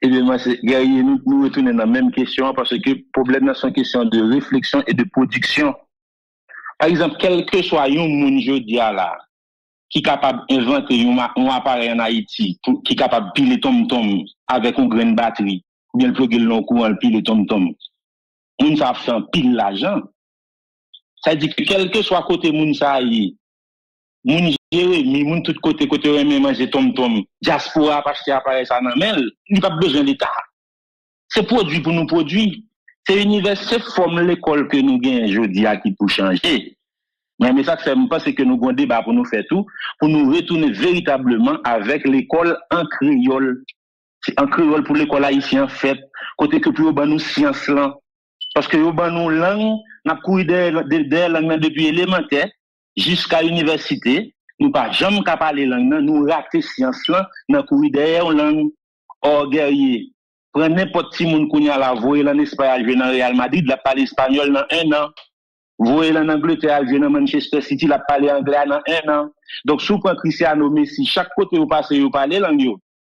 Et bien, Guerrier, nous, nous retournons dans la même question parce que le problème, c'est une question de réflexion et de production. Par exemple, quel que soit un monde, je dis là, qui est capable d'inventer un appareil en Haïti, qui est capable de piler tom-tom avec une grande batterie, ou bien le plugger le long courant, le piler tom-tom, on s'en fait un pile l'argent. Ça veut dire que quel que soit côté monde, ça y est, moun jere, mi moun tout côté, côté remè manje tom-tom, diaspora, parce qu'il apparaît ça nan mel, il n'y a pas besoin d'État. C'est produit pour nous produire. C'est l'université, forme l'école que nous gagnons aujourd'hui qui peut changer. Mais ça que ça me passe, c'est que nous avons un débat pour nous faire tout, pour nous retourner véritablement avec l'école en créole. C'est en créole pour l'école haïtienne, fait, côté que plus nous science là. Parce que nous langue, nous avons couru des langues depuis élémentaire jusqu'à l'université. Nous pas jamais capable de langue, nous raté science là, nous couru des langues. Or, guerrier, prenez n'importe qui monde qui a la voie en Espagne, elle vient dans Real Madrid, la parle espagnol dans un an. Voyez en Angleterre, elle vient dans Manchester City, la parle anglais dans un an. Donc, si vous prenez Cristiano, Messi, chaque côté où vous passez, vous parlez langue.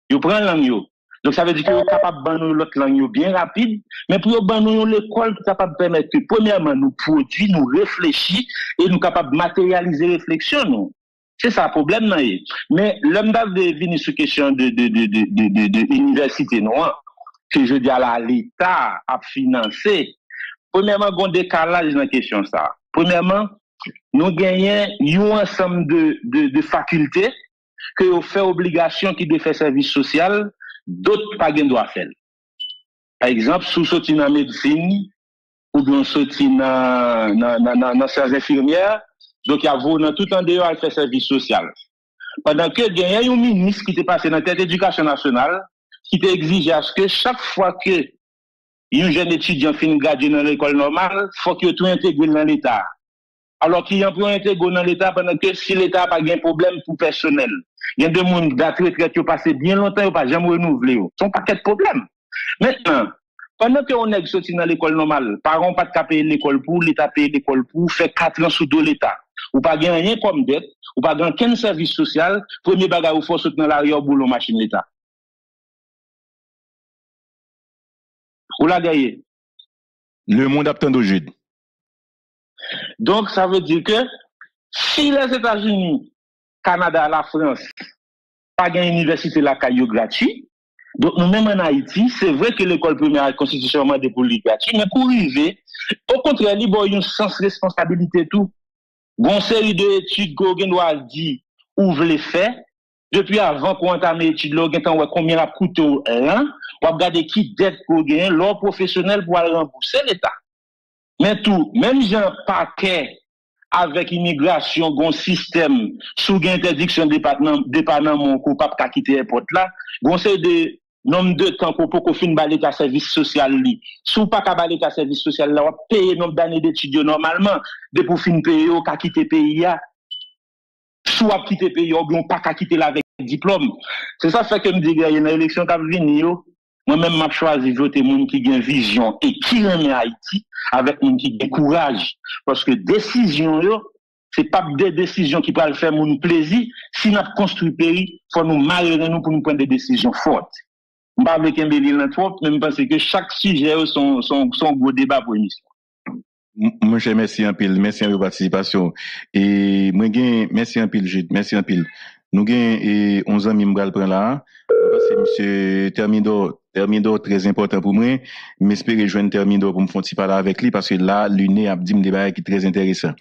Vous prenez langue. Donc, ça veut dire que vous êtes capable de nous l'autre langue bien rapide, mais pour nous l'école, vous êtes capable de permettre que, premièrement, nous produisons, nous réfléchissons et nous sommes capables de matérialiser la réflexion. C'est ça le problème. Non? Mais l'homme d'avait venu sur la question de, de, de, de, de, de, de l'université noire, que je dis à l'État a financé. Premièrement, il y a un décalage dans la question. Ça. Premièrement, nous gagnons un ensemble de, de, de facultés que nous faisons obligation qui de faire service social. D'autres pas gain doit faire. Par exemple, sous sorti dans médecine ou bien sorti dans dans dans dans service infirmière, donc il y a vous dans tout en dehors à faire service social. Pendant que il y a un ministre qui était passé dans tête éducation nationale qui t'a exigé à ce que chaque fois que un jeune étudiant finit graduer dans l'école normale, faut qu'il soit intégré dans l'État. Alors qu'il en peut intégrer dans l'État pendant que si l'État pas gain problème pour personnel. Il y a des gens qui ont passé bien longtemps, ils n'ont pas jamais renouvelé. Ce n'est pas qu'un problème. Maintenant, pendant qu'on est sorti dans l'école normale, parents n'ont pas de payer l'école pour, l'État paye l'école pour, fait quatre ans sous dos l'État. Ou pas gagner rien comme dette, ou pas gagner aucun service social, premier bagage ou faut soutenir l'arrière boulot machine l'État. Ou la gagner. Le monde a besoin de Jude. Donc, ça veut dire que si les États-Unis, Canada, la France, pas gain université la caillou gratuit. Donc nous même en Haïti, c'est vrai que l'école primaire est constitutionnellement dépourvue gratuit, mais pour arriver, au contraire, il y a un sens responsabilité tout. Bon série de études qu'on doit dire ou veut les faire depuis avant qu'on entame études, on entend combien a coûté l'un, on regarder qui dette qu'on gagne, l'or professionnel pour rembourser l'État. Mais tout, même j'ai un paquet avec immigration, un système sous interdiction de département, mon coupable qui a quitté l'aéroport là, bon c'est de nombre de temps qu'on peut faire un l'état service social li. Sous pas qu'à l'état service social là, on paye nombre d'années d'étudiants normalement, de pour fin payer au qu'à quitter pays là. Sous à quitter pays, on n'a pas qu'à quitter là avec diplôme. C'est ça fait que me dit il y a une élection qui va venir. Moi-même m'a choisi voter moun qui gagne vision et qui remet Haïti avec moun qui gagne courage parce que décision yo c'est pas des décisions qui peuvent faire moun plaisir si n'a construit pays faut nous marier nous pour nous prendre des décisions fortes. On pas avec Mbélil dans trop même parce que chaque sujet son son son gros débat pour émission. Mon cher merci en pile, merci en participation et moi gagne merci en pile Jude, merci en pile. Nous gagne onze ans m'bral prend là. C'est monsieur Terminot. Terminot très important pour moi. M'espérer joindre Terminot pour me faire parler avec lui parce que là, l'une a dit me débat qui est très intéressant.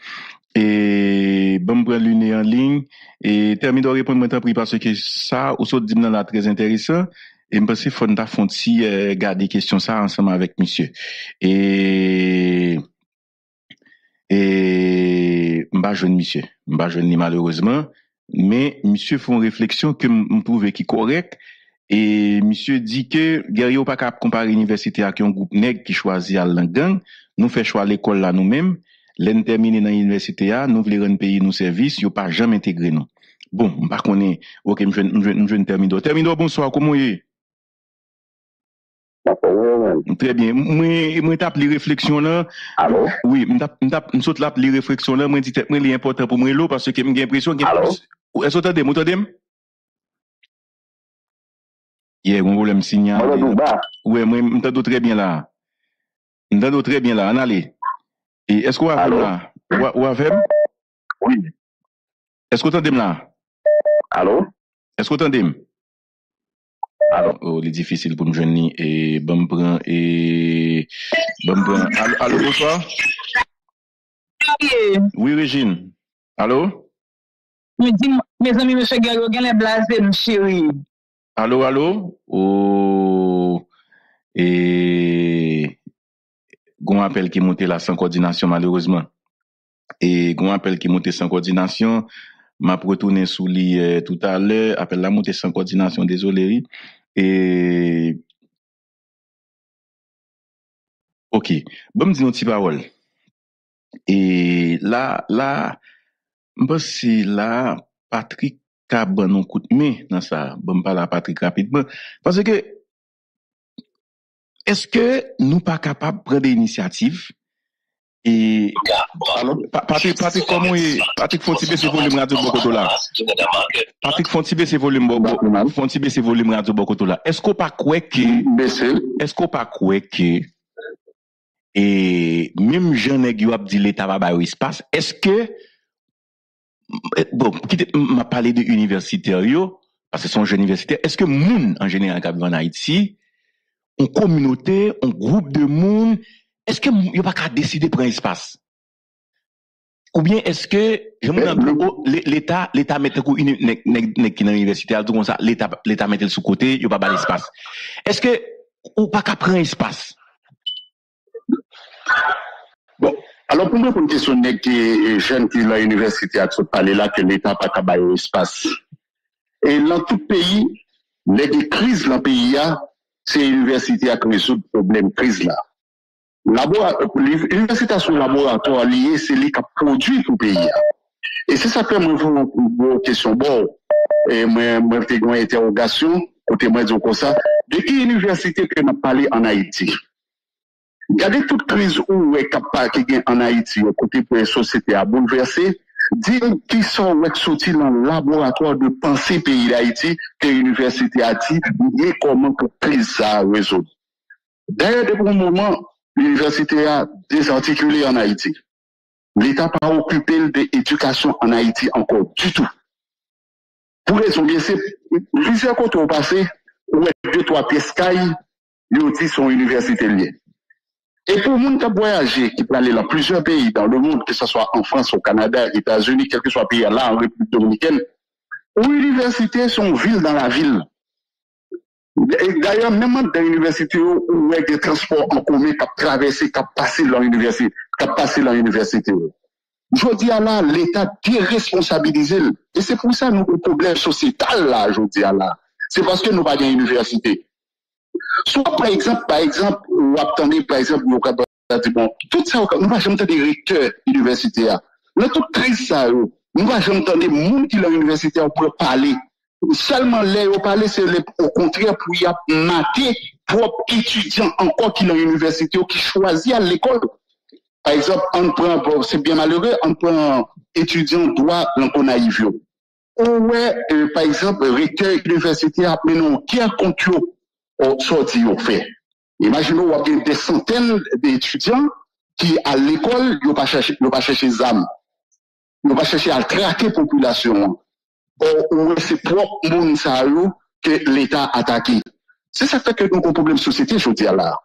Et bon, me prendre l'une en ligne. Et Terminot répond maintenant parce que ça, au sort d'imna là très intéressant. Et me pense qu'il faut nous garder question ça ensemble avec monsieur. Et et m'ba jeune monsieur, m'ba jeune malheureusement. Mais monsieur font réflexion que me trouve qui correct. Et monsieur dit que Guerrier pas capable comparer l'université avec un groupe nèg qui choisit à l'angang, nous fait choix l'école là nous-mêmes, l'en terminer dans l'université à, nous voulons rendre pays nos services, yo pas jamais intégré nous. Bon, on pas connaît. OK, m'je m'je Terminot. Terminot, bonsoir, comment est? Très bien. Moi moi tape les réflexions là. Allô? Oui, me tape me tape me saute là les réflexions là, moi dit moi les important pour moi là parce que j'ai l'impression que est-ce que t'entendez, m'entendez? Il y a un problème signal. Oui, moi, je t'entends très bien là. Je t'entends très bien là. On allez. Et est-ce qu'on va faire là? Ou à faire? Oui. Est-ce qu'on t'entend là? Allô? Est-ce qu'on t'entend? Allô? Oh, c'est difficile pour me joindre. Et bon, prend et bon, prend. Allô, bonsoir? Oui, Régine. Allô? Oui, dis-moi, mes amis, monsieur Guerrier, vous avez blasé, mon chéri. Allô, allô? Oh, et, gon appel qui monte là sans coordination, malheureusement. et grand appel qui montait sans coordination. M'a retourné sous lui euh, tout à l'heure, appel la montée sans coordination, désolé. Et OK, bon me dit nos petites paroles. Et là là bon si là Patrick ka ban nou coup de main dans ça. Bon parler à Patrick rapidement parce que est-ce que nous pas capable de prendre des initiatives? Et alors, Patrick, Patrick, comment est Patrick Fontibe, c'est volume radio Bokotola. Patrick Fontibe, c'est volume Fontibe, c'est volume radio Bokotola. Est-ce qu'on pas croit que, est-ce qu'on pas croit que, et même jeune nèg yo a dit l'État va ba espace. Est-ce que, bon, quitte m'a parlé de universitaire yo, parce que son jeune universitaire. Est-ce que moun en général qui vit en Haïti, une communauté, un groupe de moun, est-ce que vous pas qu'à décider de prendre espace? Ou bien est-ce que l'État l'État met l'université, l'État l'État met le sous côté, il pas pas l'espace. Est-ce que ou pas qu'à prendre espace? Bon, alors pour moi pour questionner que jeunes qui la université a parlé là que l'État pas qu'à bailler espace. Et dans tout pays, les crises dans le pays a c'est l'université qui résout le problème crise là. L'université sous laboratoire lié, c'est lui qui a produit tout le pays. Et c'est ça que moi, une question. Bon, et moi, moi, j'ai une interrogation, côté moi, je comme ça. De quelle université que nous parlons en Haïti? Regardez toute crise où est capable qui gagne en Haïti, côté pour les sociétés à bouleverser, dire qui sont sortis dans le laboratoire de pensée pays d'Haïti, que l'université a dit, et comment que crise ça résoudre. D'ailleurs, depuis un moment, l'université a désarticulé en Haïti. L'État n'a pas occupé de l'éducation en Haïti encore du tout. Pour raison bien, c'est plusieurs côtés au passé où deux, trois pièces cailles, ils ont dit son université liée. Et pour le monde qui a voyagé, qui peut aller dans plusieurs pays dans le monde, que ce soit en France, au Canada, aux États-Unis, quel que soit le pays là, en République dominicaine, où l'université sont ville dans la ville. D'ailleurs, même dans l'université où il y a des transports en commun qui traversent, qui passent dans l'université, qui passent dans l'université. Je dis à là, l'État déresponsabilisé. Et c'est pour ça que nous avons un problème sociétal là, je dis à là. C'est parce que nous n'avons pas d'université. Soit, par exemple, par exemple, vous attendez, par exemple, vous avez bon, tout ça, nous n'avons jamais des recteurs universitaires. Dans toute crise, ça, nous n'avons jamais des gens qui sont dans l'université pour parler. Seulement, les parler, c'est au contraire pour y mater propres étudiants encore qui dans l'université ou qui choisissent l'école. Par exemple, on prend, c'est bien malheureux, on prend étudiant droit dans qu'on a eu. Ou euh, par exemple, recteur université a mené un tiers contre sorti au fait. Imaginez, on a des centaines d'étudiants qui à l'école, ils n'ont pas cherché, ils n'ont pas cherché des âmes, ils n'ont pas cherché à traquer la population. Ou c'est propre monde ça que l'État a attaqué. C'est ça fait que nous avons un problème de société, je veux dire là.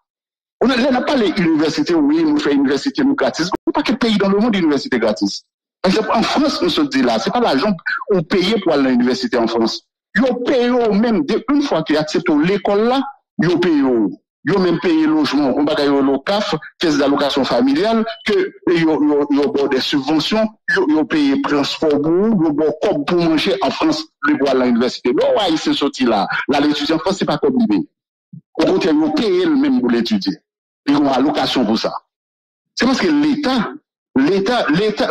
On n'a pas les universités, oui, nous faisons université gratis. On n'a pas que pays dans le monde d'université gratis. Par exemple, en France, on se dit là, c'est pas l'argent qu'on paye pour aller à l'université en France. Ils payent même, une fois qu'ils acceptent l'école là, ils payent. Ils même payé logement, on va payer le C A F, caisse d'allocation familiale, que ils ont des subventions, ils ont payé transport pour vous, ils ont pour manger en France, les bois à l'université. Non, ouais, ils sont sortis là. Là, l'étudiant en France, c'est pas comme lui. Au contraire, ils ont payé le même pour l'étudier. Ils ont allocation pour ça. C'est parce que l'État, l'État, l'État,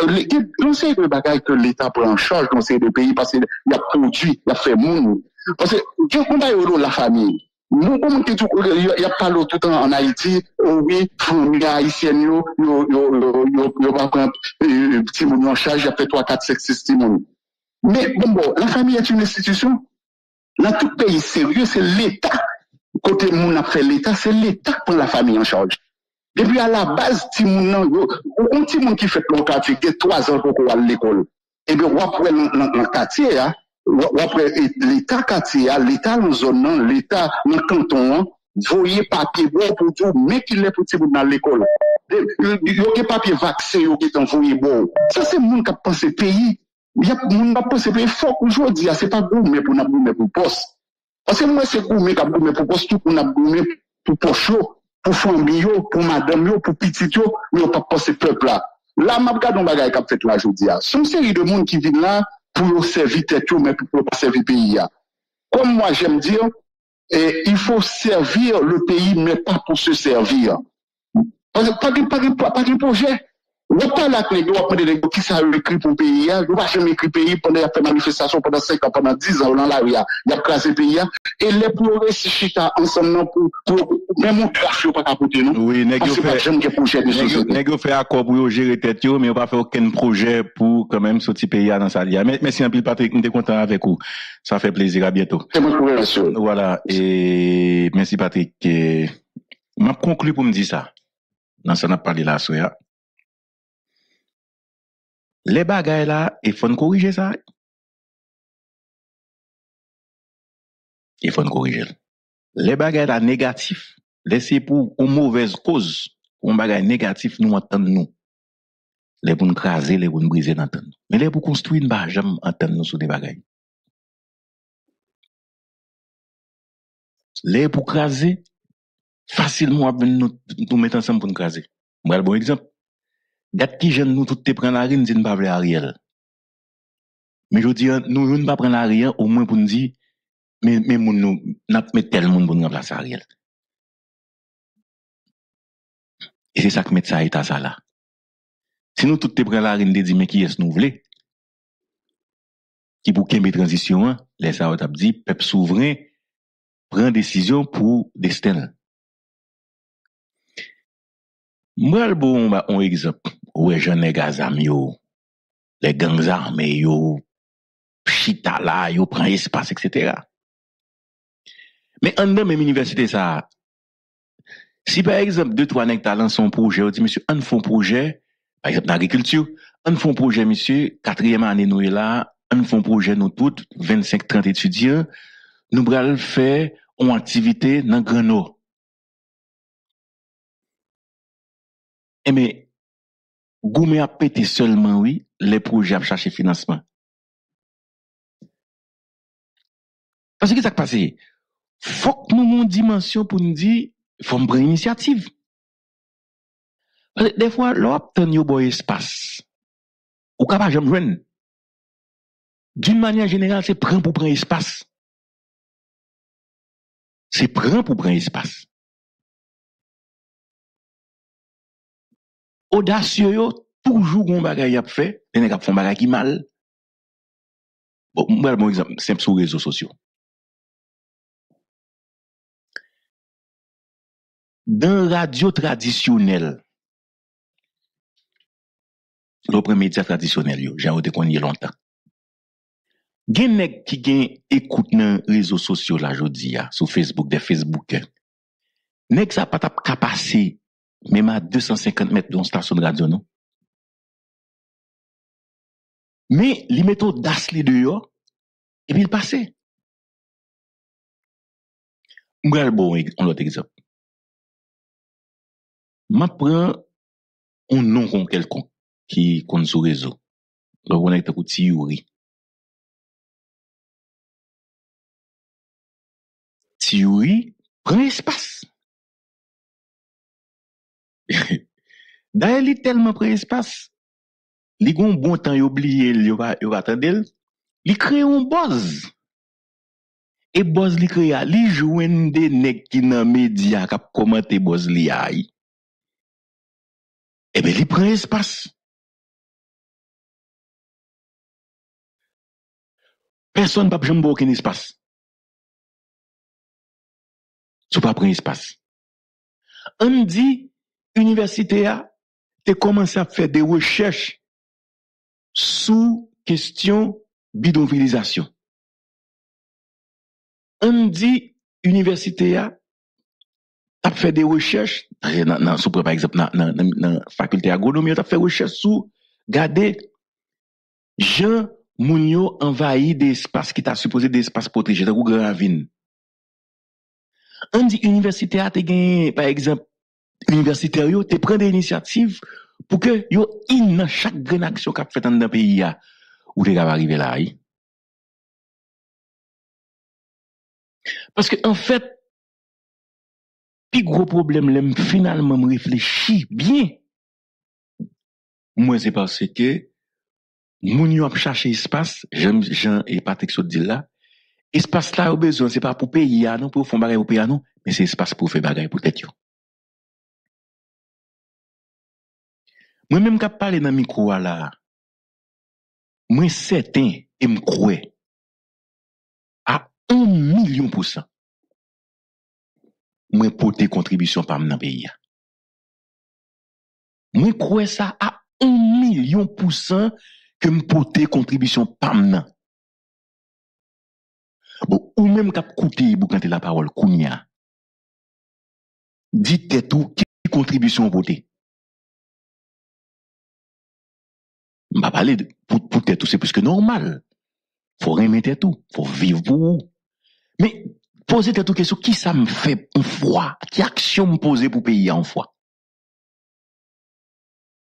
on sait le bagage que l'État prend en charge dans ces deux pays parce qu'il a produit, il a fait monde. Parce que, je combat la famille. Nous, comme il y a pas l'autre temps en Haïti, oui, les Haïtiens, ils ont petit monde en charge, il y a fait trois, quatre, cinq, six personnes. Mais bon, bon, la famille est une institution. Dans tout pays sérieux, c'est l'État. Côté monde a fait l'État, c'est l'État qui prend la famille en charge. Depuis à la base, petit monde, un petit monde qui fait le quartier, qui a trois ans pour aller à l'école. Et bien, on va prendre le quartier, hein. Après, l'État quartier, l'État nous zone, l'État nous canton, voyez papier bon pour tout, mais qu'il est pour dans l'école. Il y a des papiers vaccins qui sont envoyés bon. Ça, c'est le monde qui a pensé pays. Il y a des gens qui a pensé pays fort aujourd'hui. Ce n'est pas gourmet pour nous pour poste. Parce que moi, c'est gourmet pour nous pour poste, tout pour nous pour poche, pour famille, pour madame, pour petit, mais on n'a pas pensé peuple là. Là, m'a regardé un bagage qui a fait là aujourd'hui. Son série de monde qui viennent là pour servir tête mais pour pas servir pays. Comme moi j'aime dire, et il faut servir le pays mais pas pour se servir. Parce que pas de projet. Vous parlez avec les gens qui savent écrire pour le pays. Vous ne pouvez pas écrire pour le pays pendant la manifestation, pendant cinq ans, pendant dix ans, dans la rue. Vous avez crasé le pays. Et les progrès se chitent ensemble pour même un trafic pour capoter. Oui, n'est-ce pas que j'ai un projet de société. N'est-ce pas fait accord pour gérer tête, mais on ne va pas faire aucun projet pour quand même sortir le pays dans sa lia. Merci un peu, Patrick. Nous sommes contents avec vous. Ça fait plaisir. À bientôt. C'est mon problème, monsieur. Voilà. Et merci, Patrick. Je conclue pour me dire ça. Dans ça, on a parlé là, Soya. Les bagailles là, il faut corriger ça. Il faut corriger. Les bagailles là négatifs, laissez pour une mauvaise cause, un bagage négatif nous entendre nous. Les pour nous craser, les pour nous briser n'entendre. Mais les pour construire une base, j'aime entendre nous sur des bagailles. Les pour craser, facilement nous nous mettre ensemble pour nous craser. Moi le bon exemple. Gat qui jeune nous tout te prend la rine dit ne pas vle Ariel. Mais je dis nous ne pas prendre Ariel au moins pour nous dire mais mais moun nous n'a met tel monde pour nous remplacer Ariel. Et c'est ça que met ça état ça là. Si nous tout te prend la rine de dire mais qui est-ce nous voulons qui pour qu'aimer transition les ça on t'a dit peuple souverain prend décision pour destin. Moi le bon on exemple ouais j'en ai gazam yo les gangs armés yo chita là yo prend espace etc. Mais en dans même université ça si par exemple deux trois nèg talent son projet on dit monsieur on font projet par exemple l'agriculture on font projet monsieur quatrième année nous là on font projet nous toutes vingt-cinq trente étudiants nous bral faire une activité dans Grand Nord. Eh mais, Goumé a pété seulement, oui, les projets à chercher financement. Parce que ça qui passé, faut que nous ayons une dimension pour nous dire, il faut prendre une initiative. Parce que des fois, l'on obtient un bon espace. Ou capable de joindre. D'une manière générale, c'est prendre pour prendre espace. C'est prendre pour prendre espace. Audacieux yo toujours gon bagay a fait les nèg a font bagay qui mal bon moi bon exemple simple sur réseaux sociaux dans radio traditionnelle le premier média traditionnel yo j'ai été connu longtemps gen nèg qui gen écoute dans réseaux sociaux là jodi a sur Facebook des Facebook nèg ça pas tap capacité même à deux cent cinquante mètres d'une station de radio, non? Mais, les métaux d'as les dehors, et puis il passait. M'gal bon, on l'autre exemple. M'apprend un nom qu'on quelconque, qui compte sur réseau. Donc, on est un petit Yuri. Ti Yuri prend espace. D'ailleurs, il est tellement près espace. Il a un bon temps, il oublié, il va attendre. Il crée un buzz. Et buzz, il crée, il joue un des nègres qui dans les médias, qui commentent le buzz. Eh bien, il prend espace. Personne ne peut jamais aucun espace. Tu ne peux pas prendre espace. On dit, université a commencé à faire des recherches sous question bidonvillisation. On dit université a fait des recherches dans par exemple dans faculté agronomie on a fait recherche sous garder Jean Mounio envahi des espaces qui t'a supposé des espaces protégés dans Grand Ravine. On dit université a gagné par exemple universitaire yo te prend des initiatives pour que yo in dans chaque grande action qu'a fait dans le pays a ou te va arriver là y. Parce que en fait plus gros problème l'aime finalement me réfléchir bien Moi, c'est parce que, moun yon ap cherche espace, j'aime Jean et Patrick Sodil là, espace là, au besoin, c'est pas pour payer à nous, pour faire bagay au payer à nous, mais c'est espace pour faire bagay pour tête yo. Moi, même quand je parle dans le micro là, moi, certain, et me crois, à un million pour cent, moi, porter contribution par mon pays. Moi, crois ça à un million pour cent que me porter contribution par mon. Bon, ou même quand coûter pour la parole, Kounia, dites tout, quelle contribution porter? M'a parler pour pour tout c'est plus que normal. Faut remettre tout, faut vivre pour. Mais poser tout question qui ça me fait en foi, qui action me poser pour payer en foi.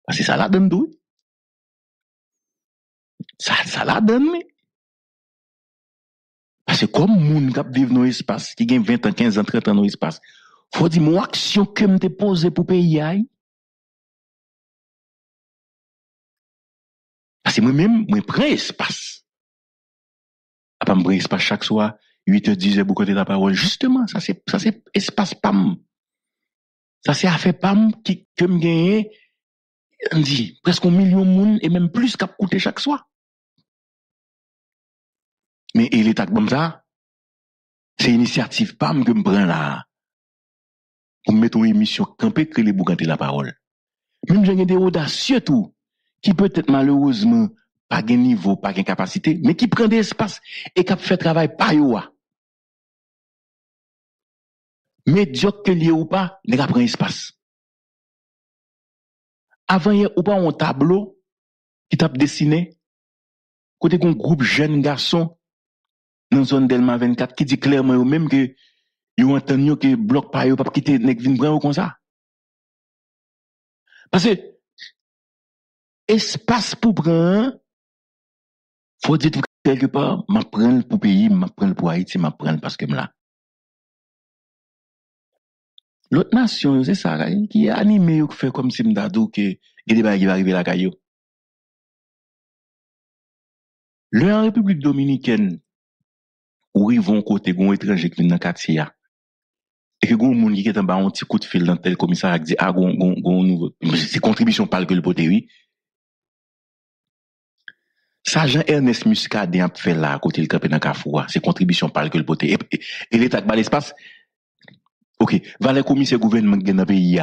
Parce que ça la donne d'où? Ça ça la donne mais. Parce que comme moun k'ap vivre dans espace qui gagne vingt ans, quinze ans, trente ans dans espace, faut dire mon action que me poser pour payer. Parce que moi-même, moi, je prends espace. Je prends espace chaque soir, huit heures, dix heures, pour côté de la parole. Justement, ça, c'est, ça, c'est espace P A M. Ça, c'est affaire P A M qui, que me gagne, on dit, presque un million de monde, et même plus qu'à coûter chaque soir. Mais, et l'état comme ça, c'est l'initiative P A M que me prend là. Pour me mettre une émission campée, créer les boucantes de la parole. Même, j'ai des audacieux tout. Qui peut-être malheureusement pas de niveau, pas de capacité, mais qui prend des espaces et qui fait travail par yoa. Mais Dieu que lié ou pas, il prend espace. Avant y a ou pas un tableau qui tape dessiné, côté qu'on groupe jeunes garçons dans zone Delma vingt-quatre qui dit clairement ou même que yo entendu que bloc par yo pas quitter nèg vinn prend comme ça. Parce que espace pour prendre, faut dire tout quelque part, m'apprendre pour pays, m'apprendre pour Haïti, m'apprendre parce que m'la. L'autre nation, c'est ça, qui est animé, qui fait comme si m'dadou, que, il va arriver la caillou. Le en République Dominicaine, où ils vont côté, gon étranger qui vient dans le quartier, et que gon moun qui est en bas, un petit coup de fil dans tel commissariat, qui dit, ah, gon, gon, gon, nouveau, c'est contribution par le poté, oui. Ça, Jean-Ernest Muscadet a fait là, à côté le campé dans Kafoua, c'est contribution par le poté. Et, et, et l'État qui bat l'espace, ok, va le commissaire gouvernement qui est dans le pays.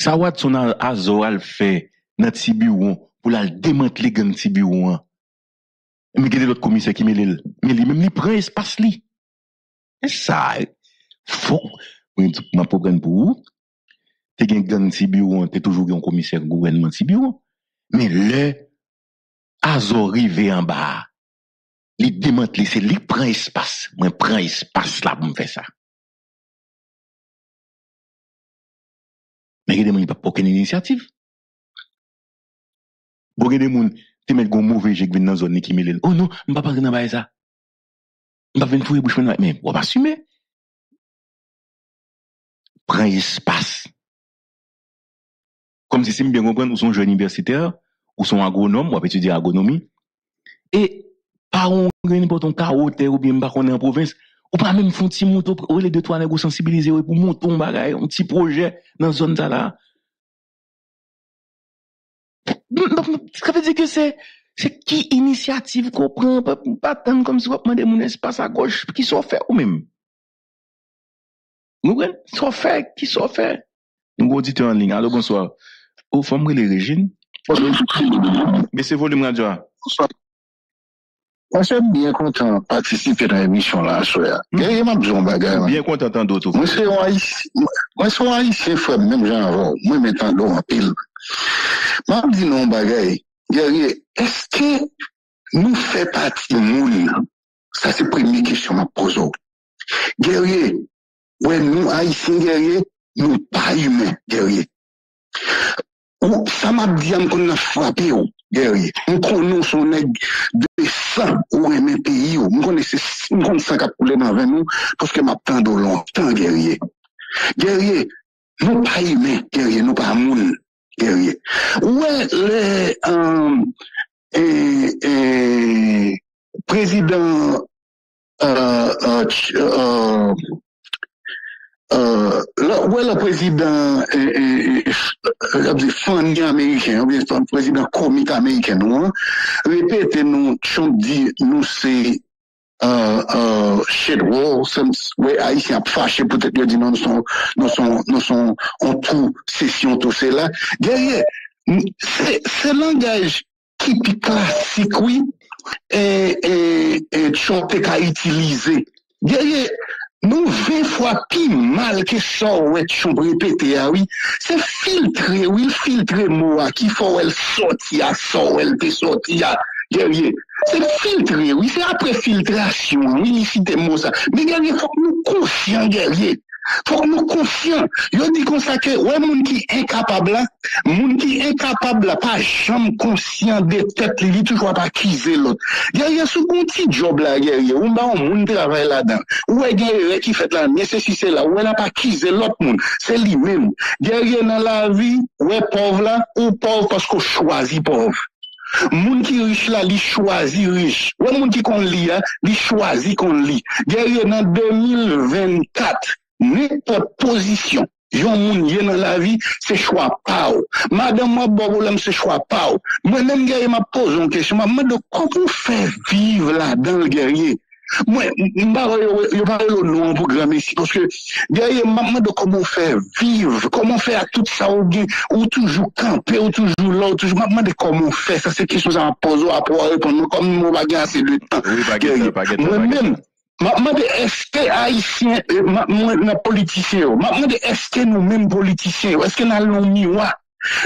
Ça, Watson a Zoral fait dans Tiburon pour la démanteler dans Tiburon. Mais quel est l'autre commissaire qui met le, mais lui-même, il prend espace li. Et ça, faut, ma programme pour vous, t'es un gang Tiburon, t'es toujours un commissaire gouvernement Tiburon. Mais le, Azo rive en bas, li démantle, c'est li prend espace. Moi, prend espace là pour me faire ça. Mais il n'y a pas aucune initiative. Bon, il y a des gens qui mettent un mauvais jeu dans la zone qui me. Oh non, je ne vais pas rentrer dans ça. Je ne vais pas faire bouche. Mais on va assumer. Prend espace. Comme si c'est bien comprendre, nous sommes jeunes universitaires. Ou sont agronomes, ou à étudier agronomie. Et, par on gagne pas ton carotte, ou bien, par on est en province, ou pas même font petit mouton, ou les deux, trois nègres sensibiliser, ou pour monter un bagay, un petit projet, dans zone ça là. Ça veut dire que c'est, c'est qui initiative qu'on prend, pas, pas tant comme si on demandait mon espace à gauche, qui sont faits ou même. Nous, qui sont faits, qui sont faits. Nous, auditeur en ligne, alors bonsoir. Au fond, les régimes. Mais c'est volume radio. Moi, je suis bien content de participer à l'émission là. Bien content d'entendre tout. Moi, je suis haïtien, frère, même genre, moi, mettant l'eau en pile. Moi, je dis non, bagaille. Est-ce que nous faisons partie de nous? Ça, c'est la première question que je pose. Guerrier, ouais, nous, haïtiens, guerriers, nous, pas humains, guerriers. Ça m'a dit qu'on a frappé, guerrier. Nous connaissons des sang ou même pays. Nous connaissons ça qui a coulé dans nous parce que m'a tant de longtemps, guerrier. Guerrier, nous pas humains, guerrier, nous pas moun. Guerrier. Ouais, les euh, et, et, président euh, euh, euh, Euh, là, ouais, le président est, est, est fan américain, ou bien le président comique américain, non? Répétez, nous, on dit, nous, c'est, euh, euh, chez nous, ouais, haïtien, fâché, peut-être, nous dit, non, nous sommes, nous sommes, nous sommes, en tout, session, tout, c'est là. Derrière, c'est, c'est langage typique classique, oui, et, et, et, chanté qu'à utiliser. Derrière, nous, vingt fois plus mal que ça, ouais, tu répété, ah oui, c'est filtrer, oui, filtrer mot, qu'il faut, elle sortir, ça, elle te sortir, Guerrier. C'est filtrer, oui, c'est après filtration, oui, ici, des mots, ça. Mais Guerrier, faut que nous conscients, Guerrier. Faut que nous conscients. Yo dit qu'on ça que, ouais, moun qui incapable, là, moun qui incapable, là, pas jamais conscient de tête, il dit toujours pas quiser l'autre. Guerrier, ce bon petit job, là, Guerrier, ou bah, on moun travaille là-dedans. Ouais, Guerrier, qui fait la nécessité, là, ouais, n'a pas quiser l'autre moun. C'est lui-même. Guerrier, dans la vie, ouais, pauvre, là, ou pauvre parce qu'on choisit pauvre. Moun qui riche là, li choisi riche. Ou moun qui qu'on lit, hein, li choisi qu'on lit. Guerrier, dans deux mille vingt-quatre, n'importe position, yon moun yé dans la vie, c'est choix pao. Madame, moi, bobolem, c'est choix pao. Moi-même, Guerrier, m'a posé une question, m'a demandé comment faire vivre là, dans le Guerrier. Moi, m'a parlé le nom pour grammer ici, parce que, Guerrier, m'a demandé comment faire vivre, comment faire à tout ça, ou, ou toujours camper, ou toujours là, ou toujours, m'a demandé comment faire, ça, c'est quelque chose à poser, à pouvoir répondre, comme mon bagage, c'est le temps. Oui, baguette, baguette, moi-même, maintenant, est-ce que haïtien, maintenant politicien, maintenant est-ce que nous-mêmes politiciens, est-ce que nous allons miroir,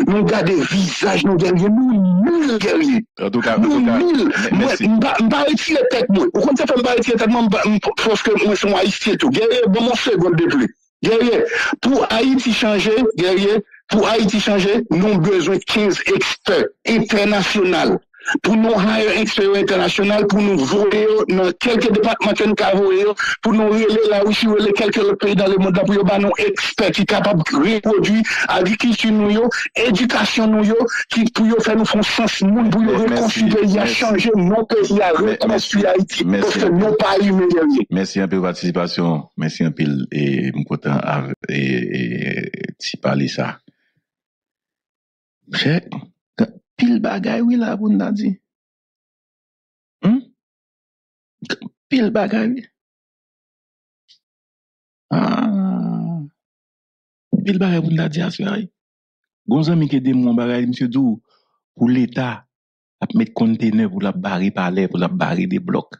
nous gardons visage, nous Guerriers, nous nuls Guerriers, nous nuls. Nous pas retirer tête moi. Pourquoi ça fait pas retirer tête moi? Parce que moi sont haïtiens tout. Guerriers, bon mon second de plus. Guerriers, pour Haïti changer, Guerriers, pour Haïti changer, nous avons besoin de quinze experts internationaux. Pour nous avoir une expérience internationale, pour nous voler dans quelques départements que nous avons, pour nous relayer là où si relayer quelques autres pays dans le monde, pour nous avoir nos experts qui sont capables de reproduire l'agriculture, l'éducation, qui pour nous faire nous faire sens, pour nous reconstruire, changer nos pays, reconstruire Haïti, parce que nous pas eu meilleur. Merci un peu de participation, merci un peu et mon content et si parler ça. Pile bagay, oui, là, vous nous dit. Hum? Pile bagay, oui. Ah. Pile bagay, vous nous dit, assuré. Gonzami qui démon bagay, monsieur Dou, pour l'État, à mettre conteneur pour la barrer par l'air, pour la barrer des blocs.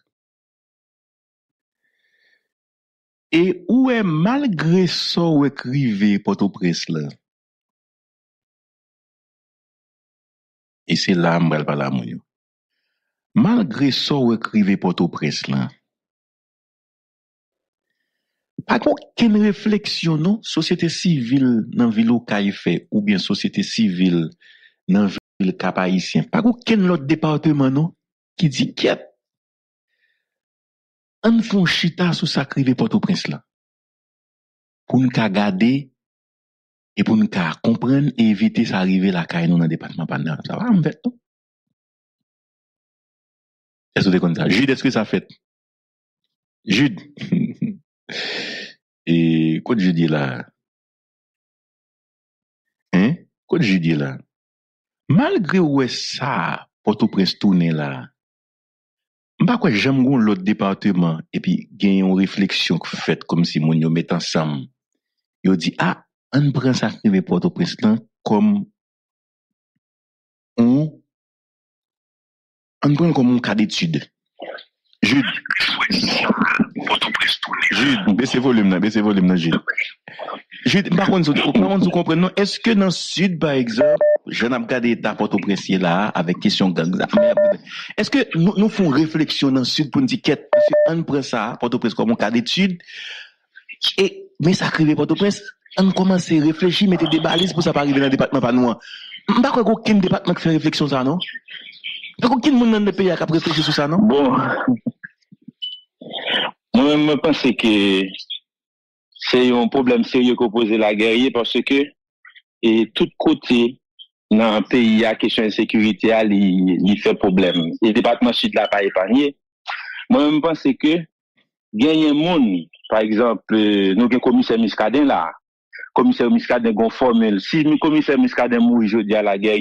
Et où est malgré ça, où écrivez, Port-au-Prince, là? Et c'est là que je parle à moi. Malgré ça, vous écrivez Port-au-Prince là. Par contre, quelle réflexion, non? Société civile dans ville où Kaye fait, ou bien société civile dans ville Cap Haïtien. Par contre, quel autre département, non? Qui dit qu'est-ce? On fait un chita sur ça, écrivez Port-au-Prince là. Pour nous garder. Et pour nous comprendre et éviter ça arriver la caille dans le département pendant ça va en fait. Est-ce que vous êtes comme ça? Jude, est-ce que ça fait? Jude. Et quoi de Jude là? Hein? Quoi de Jude là? Malgré où est ça, Port-au-Prince tourné là? M'a quoi j'aime l'autre département et puis gagne une réflexion que fait comme si mon yo met ensemble. Yo dit ah on prend ça arrivé Port-au-Prince comme on on prend comme un cas d'étude. Jude. Jude, baissez volume là, baissez volume là, Jude. Jude, par contre, vous comprenez, est-ce que dans le sud, par exemple, je n'ai pas regardé l'état Port-au-Prince là, avec question gang, est-ce que nous, nous faisons réflexion dans le sud pour nous dire qu'on prend ça, Port-au-Prince comme un cas d'étude, et, mais ça arrivé Port-au-Prince, on commence à réfléchir, mettre des balises pour ça pas arriver dans le département par nous. Je ne sais pas aucun département qui fait réflexion ça, non? Je ne sais pas aucun monde dans le pays qui a réfléchi sur ça, non? Bon. Moi-même, je pense que c'est un problème sérieux que pose la Guerrier parce que, et tout côté, dans un pays à question de sécurité, il fait problème. Et le département sud n'a pas épargné. Moi, je pense que, gagner un monde, par exemple, euh, nous avons un commissaire Miskadin là. Commissaire Miskadin, gon formule. Si le commissaire Miskadin mourit aujourd'hui à la guerre,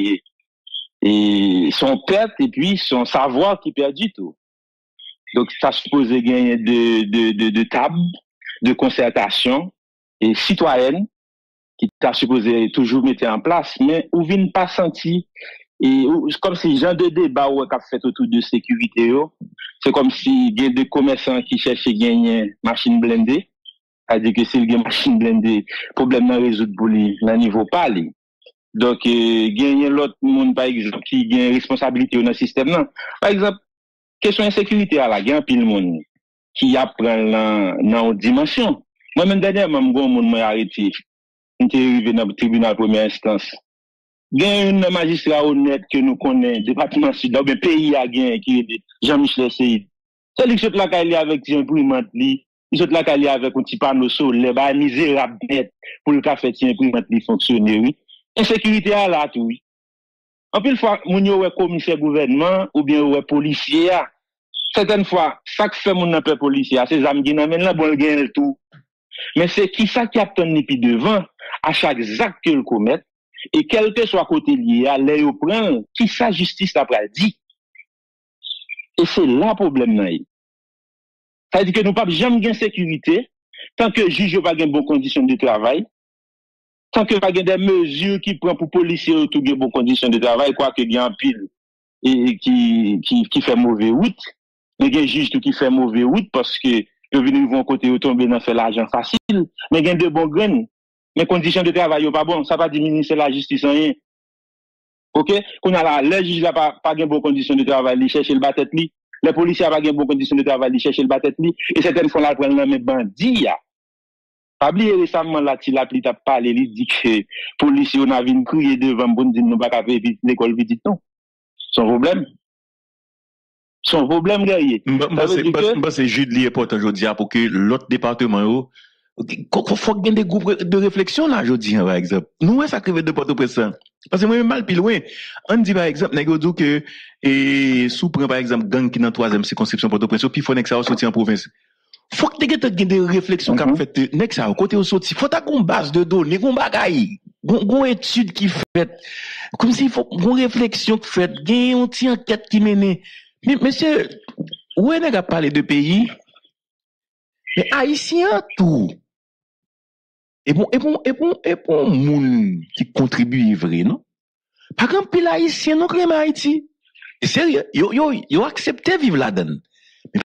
et son perte et puis son savoir qui perd du tout. Donc, ça suppose gagner de, de, de, de table, de concertation et citoyenne, qui t'a supposé toujours mettre en place, mais ou vient pas senti, et ou, comme si genre de débat ou qu'a fait autour de sécurité, c'est comme si il y a des commerçants qui cherchent à gagner machine blindée, c'est-à-dire que s'il y a une machine blindée, problème n'a résoudre pour lui, n'a niveau pas lui. Donc, il y a l'autre monde, par exemple, qui a une responsabilité dans le système, non. Par exemple, question insécurité à la guerre, puis le monde qui apprend dans une dimension. Moi-même, dernièrement, je suis arrêté. On est arrivé dans le tribunal de première instance. Il y a un magistrat honnête que nous connaissons, département sud, dans le pays à Guin, qui est Jean-Michel Seyid. Celui qui saute la caille avec un imprimante, il saute la caille avec un petit panneau solaire, il est misérable net pour le café qui est imprimante fonctionner, oui. Insécurité à la tout, oui. En plus, il y a un commissaire gouvernement ou bien un policier. Certaines fois, chaque fait mon appel un policier, c'est les âmes qui n'amènent pas le gain le tout. Mais c'est qui ça qui a tenu devant à chaque acte que le commet, et quel que soit côté lié à l'aéroport, qui sa justice n'a pas dit. Et c'est là le problème. C'est-à-dire que nous ne pouvons jamais gagner sécurité tant que le juge n'a pas de bonnes conditions de travail, tant que pas des mesures qui prennent pour les policiers autour de bonnes conditions de travail, quoi qu'il y a un pile et qui, qui, qui fait mauvais route, mais il y a un juge qui fait mauvais route parce que ils viennent de côté, ils tombent dans l'argent facile, mais ils ont de bonnes graines. Mais conditions de travail sont pas bonnes, ça va diminuer la justice rien. OK? Qu'on a là, les juges n'ont pas de bonnes conditions de travail, ils cherchent le bas tête, les policiers n'ont pas de bonnes conditions de travail, ils cherchent le bas tête, et certaines fois, ils prennent les bandits. Pas oublier récemment, là, il a parlé, il dit que les policiers ont vu une crier devant, bon, ils n'ont pas qu'à faire l'école petite, non. C'est un problème. Son problème guerrier. C'est Jude lié important aujourd'hui pour que l'autre département, il faut qu'il y ait des groupes de réflexion là aujourd'hui, par exemple. Nous, ça crève de Port-au-Prince. Parce que moi, mal plus loin, on dit par exemple, on dit que, et sous prend par exemple, gang qui est dans la troisième circonscription Port-au-Prince, puis il faut que ça sorte en province. Il faut qu'il y ait des réflexions qui sont faites, que ça, côté au sorti, il faut qu'il y ait une base de données, une bagaille. Gon étude qui fait, comme s'il faut une réflexion qui fait, une petite enquête qui mène. Mais, monsieur, où est-ce qu'on parle de pays? Mais haïtien, tout. Et bon, et bon, et bon, et bon, moun qui contribue, vrai, non? Par exemple, les haïtiens, non, crème Haïti. C'est sérieux, ils ont accepté vivre là-dedans.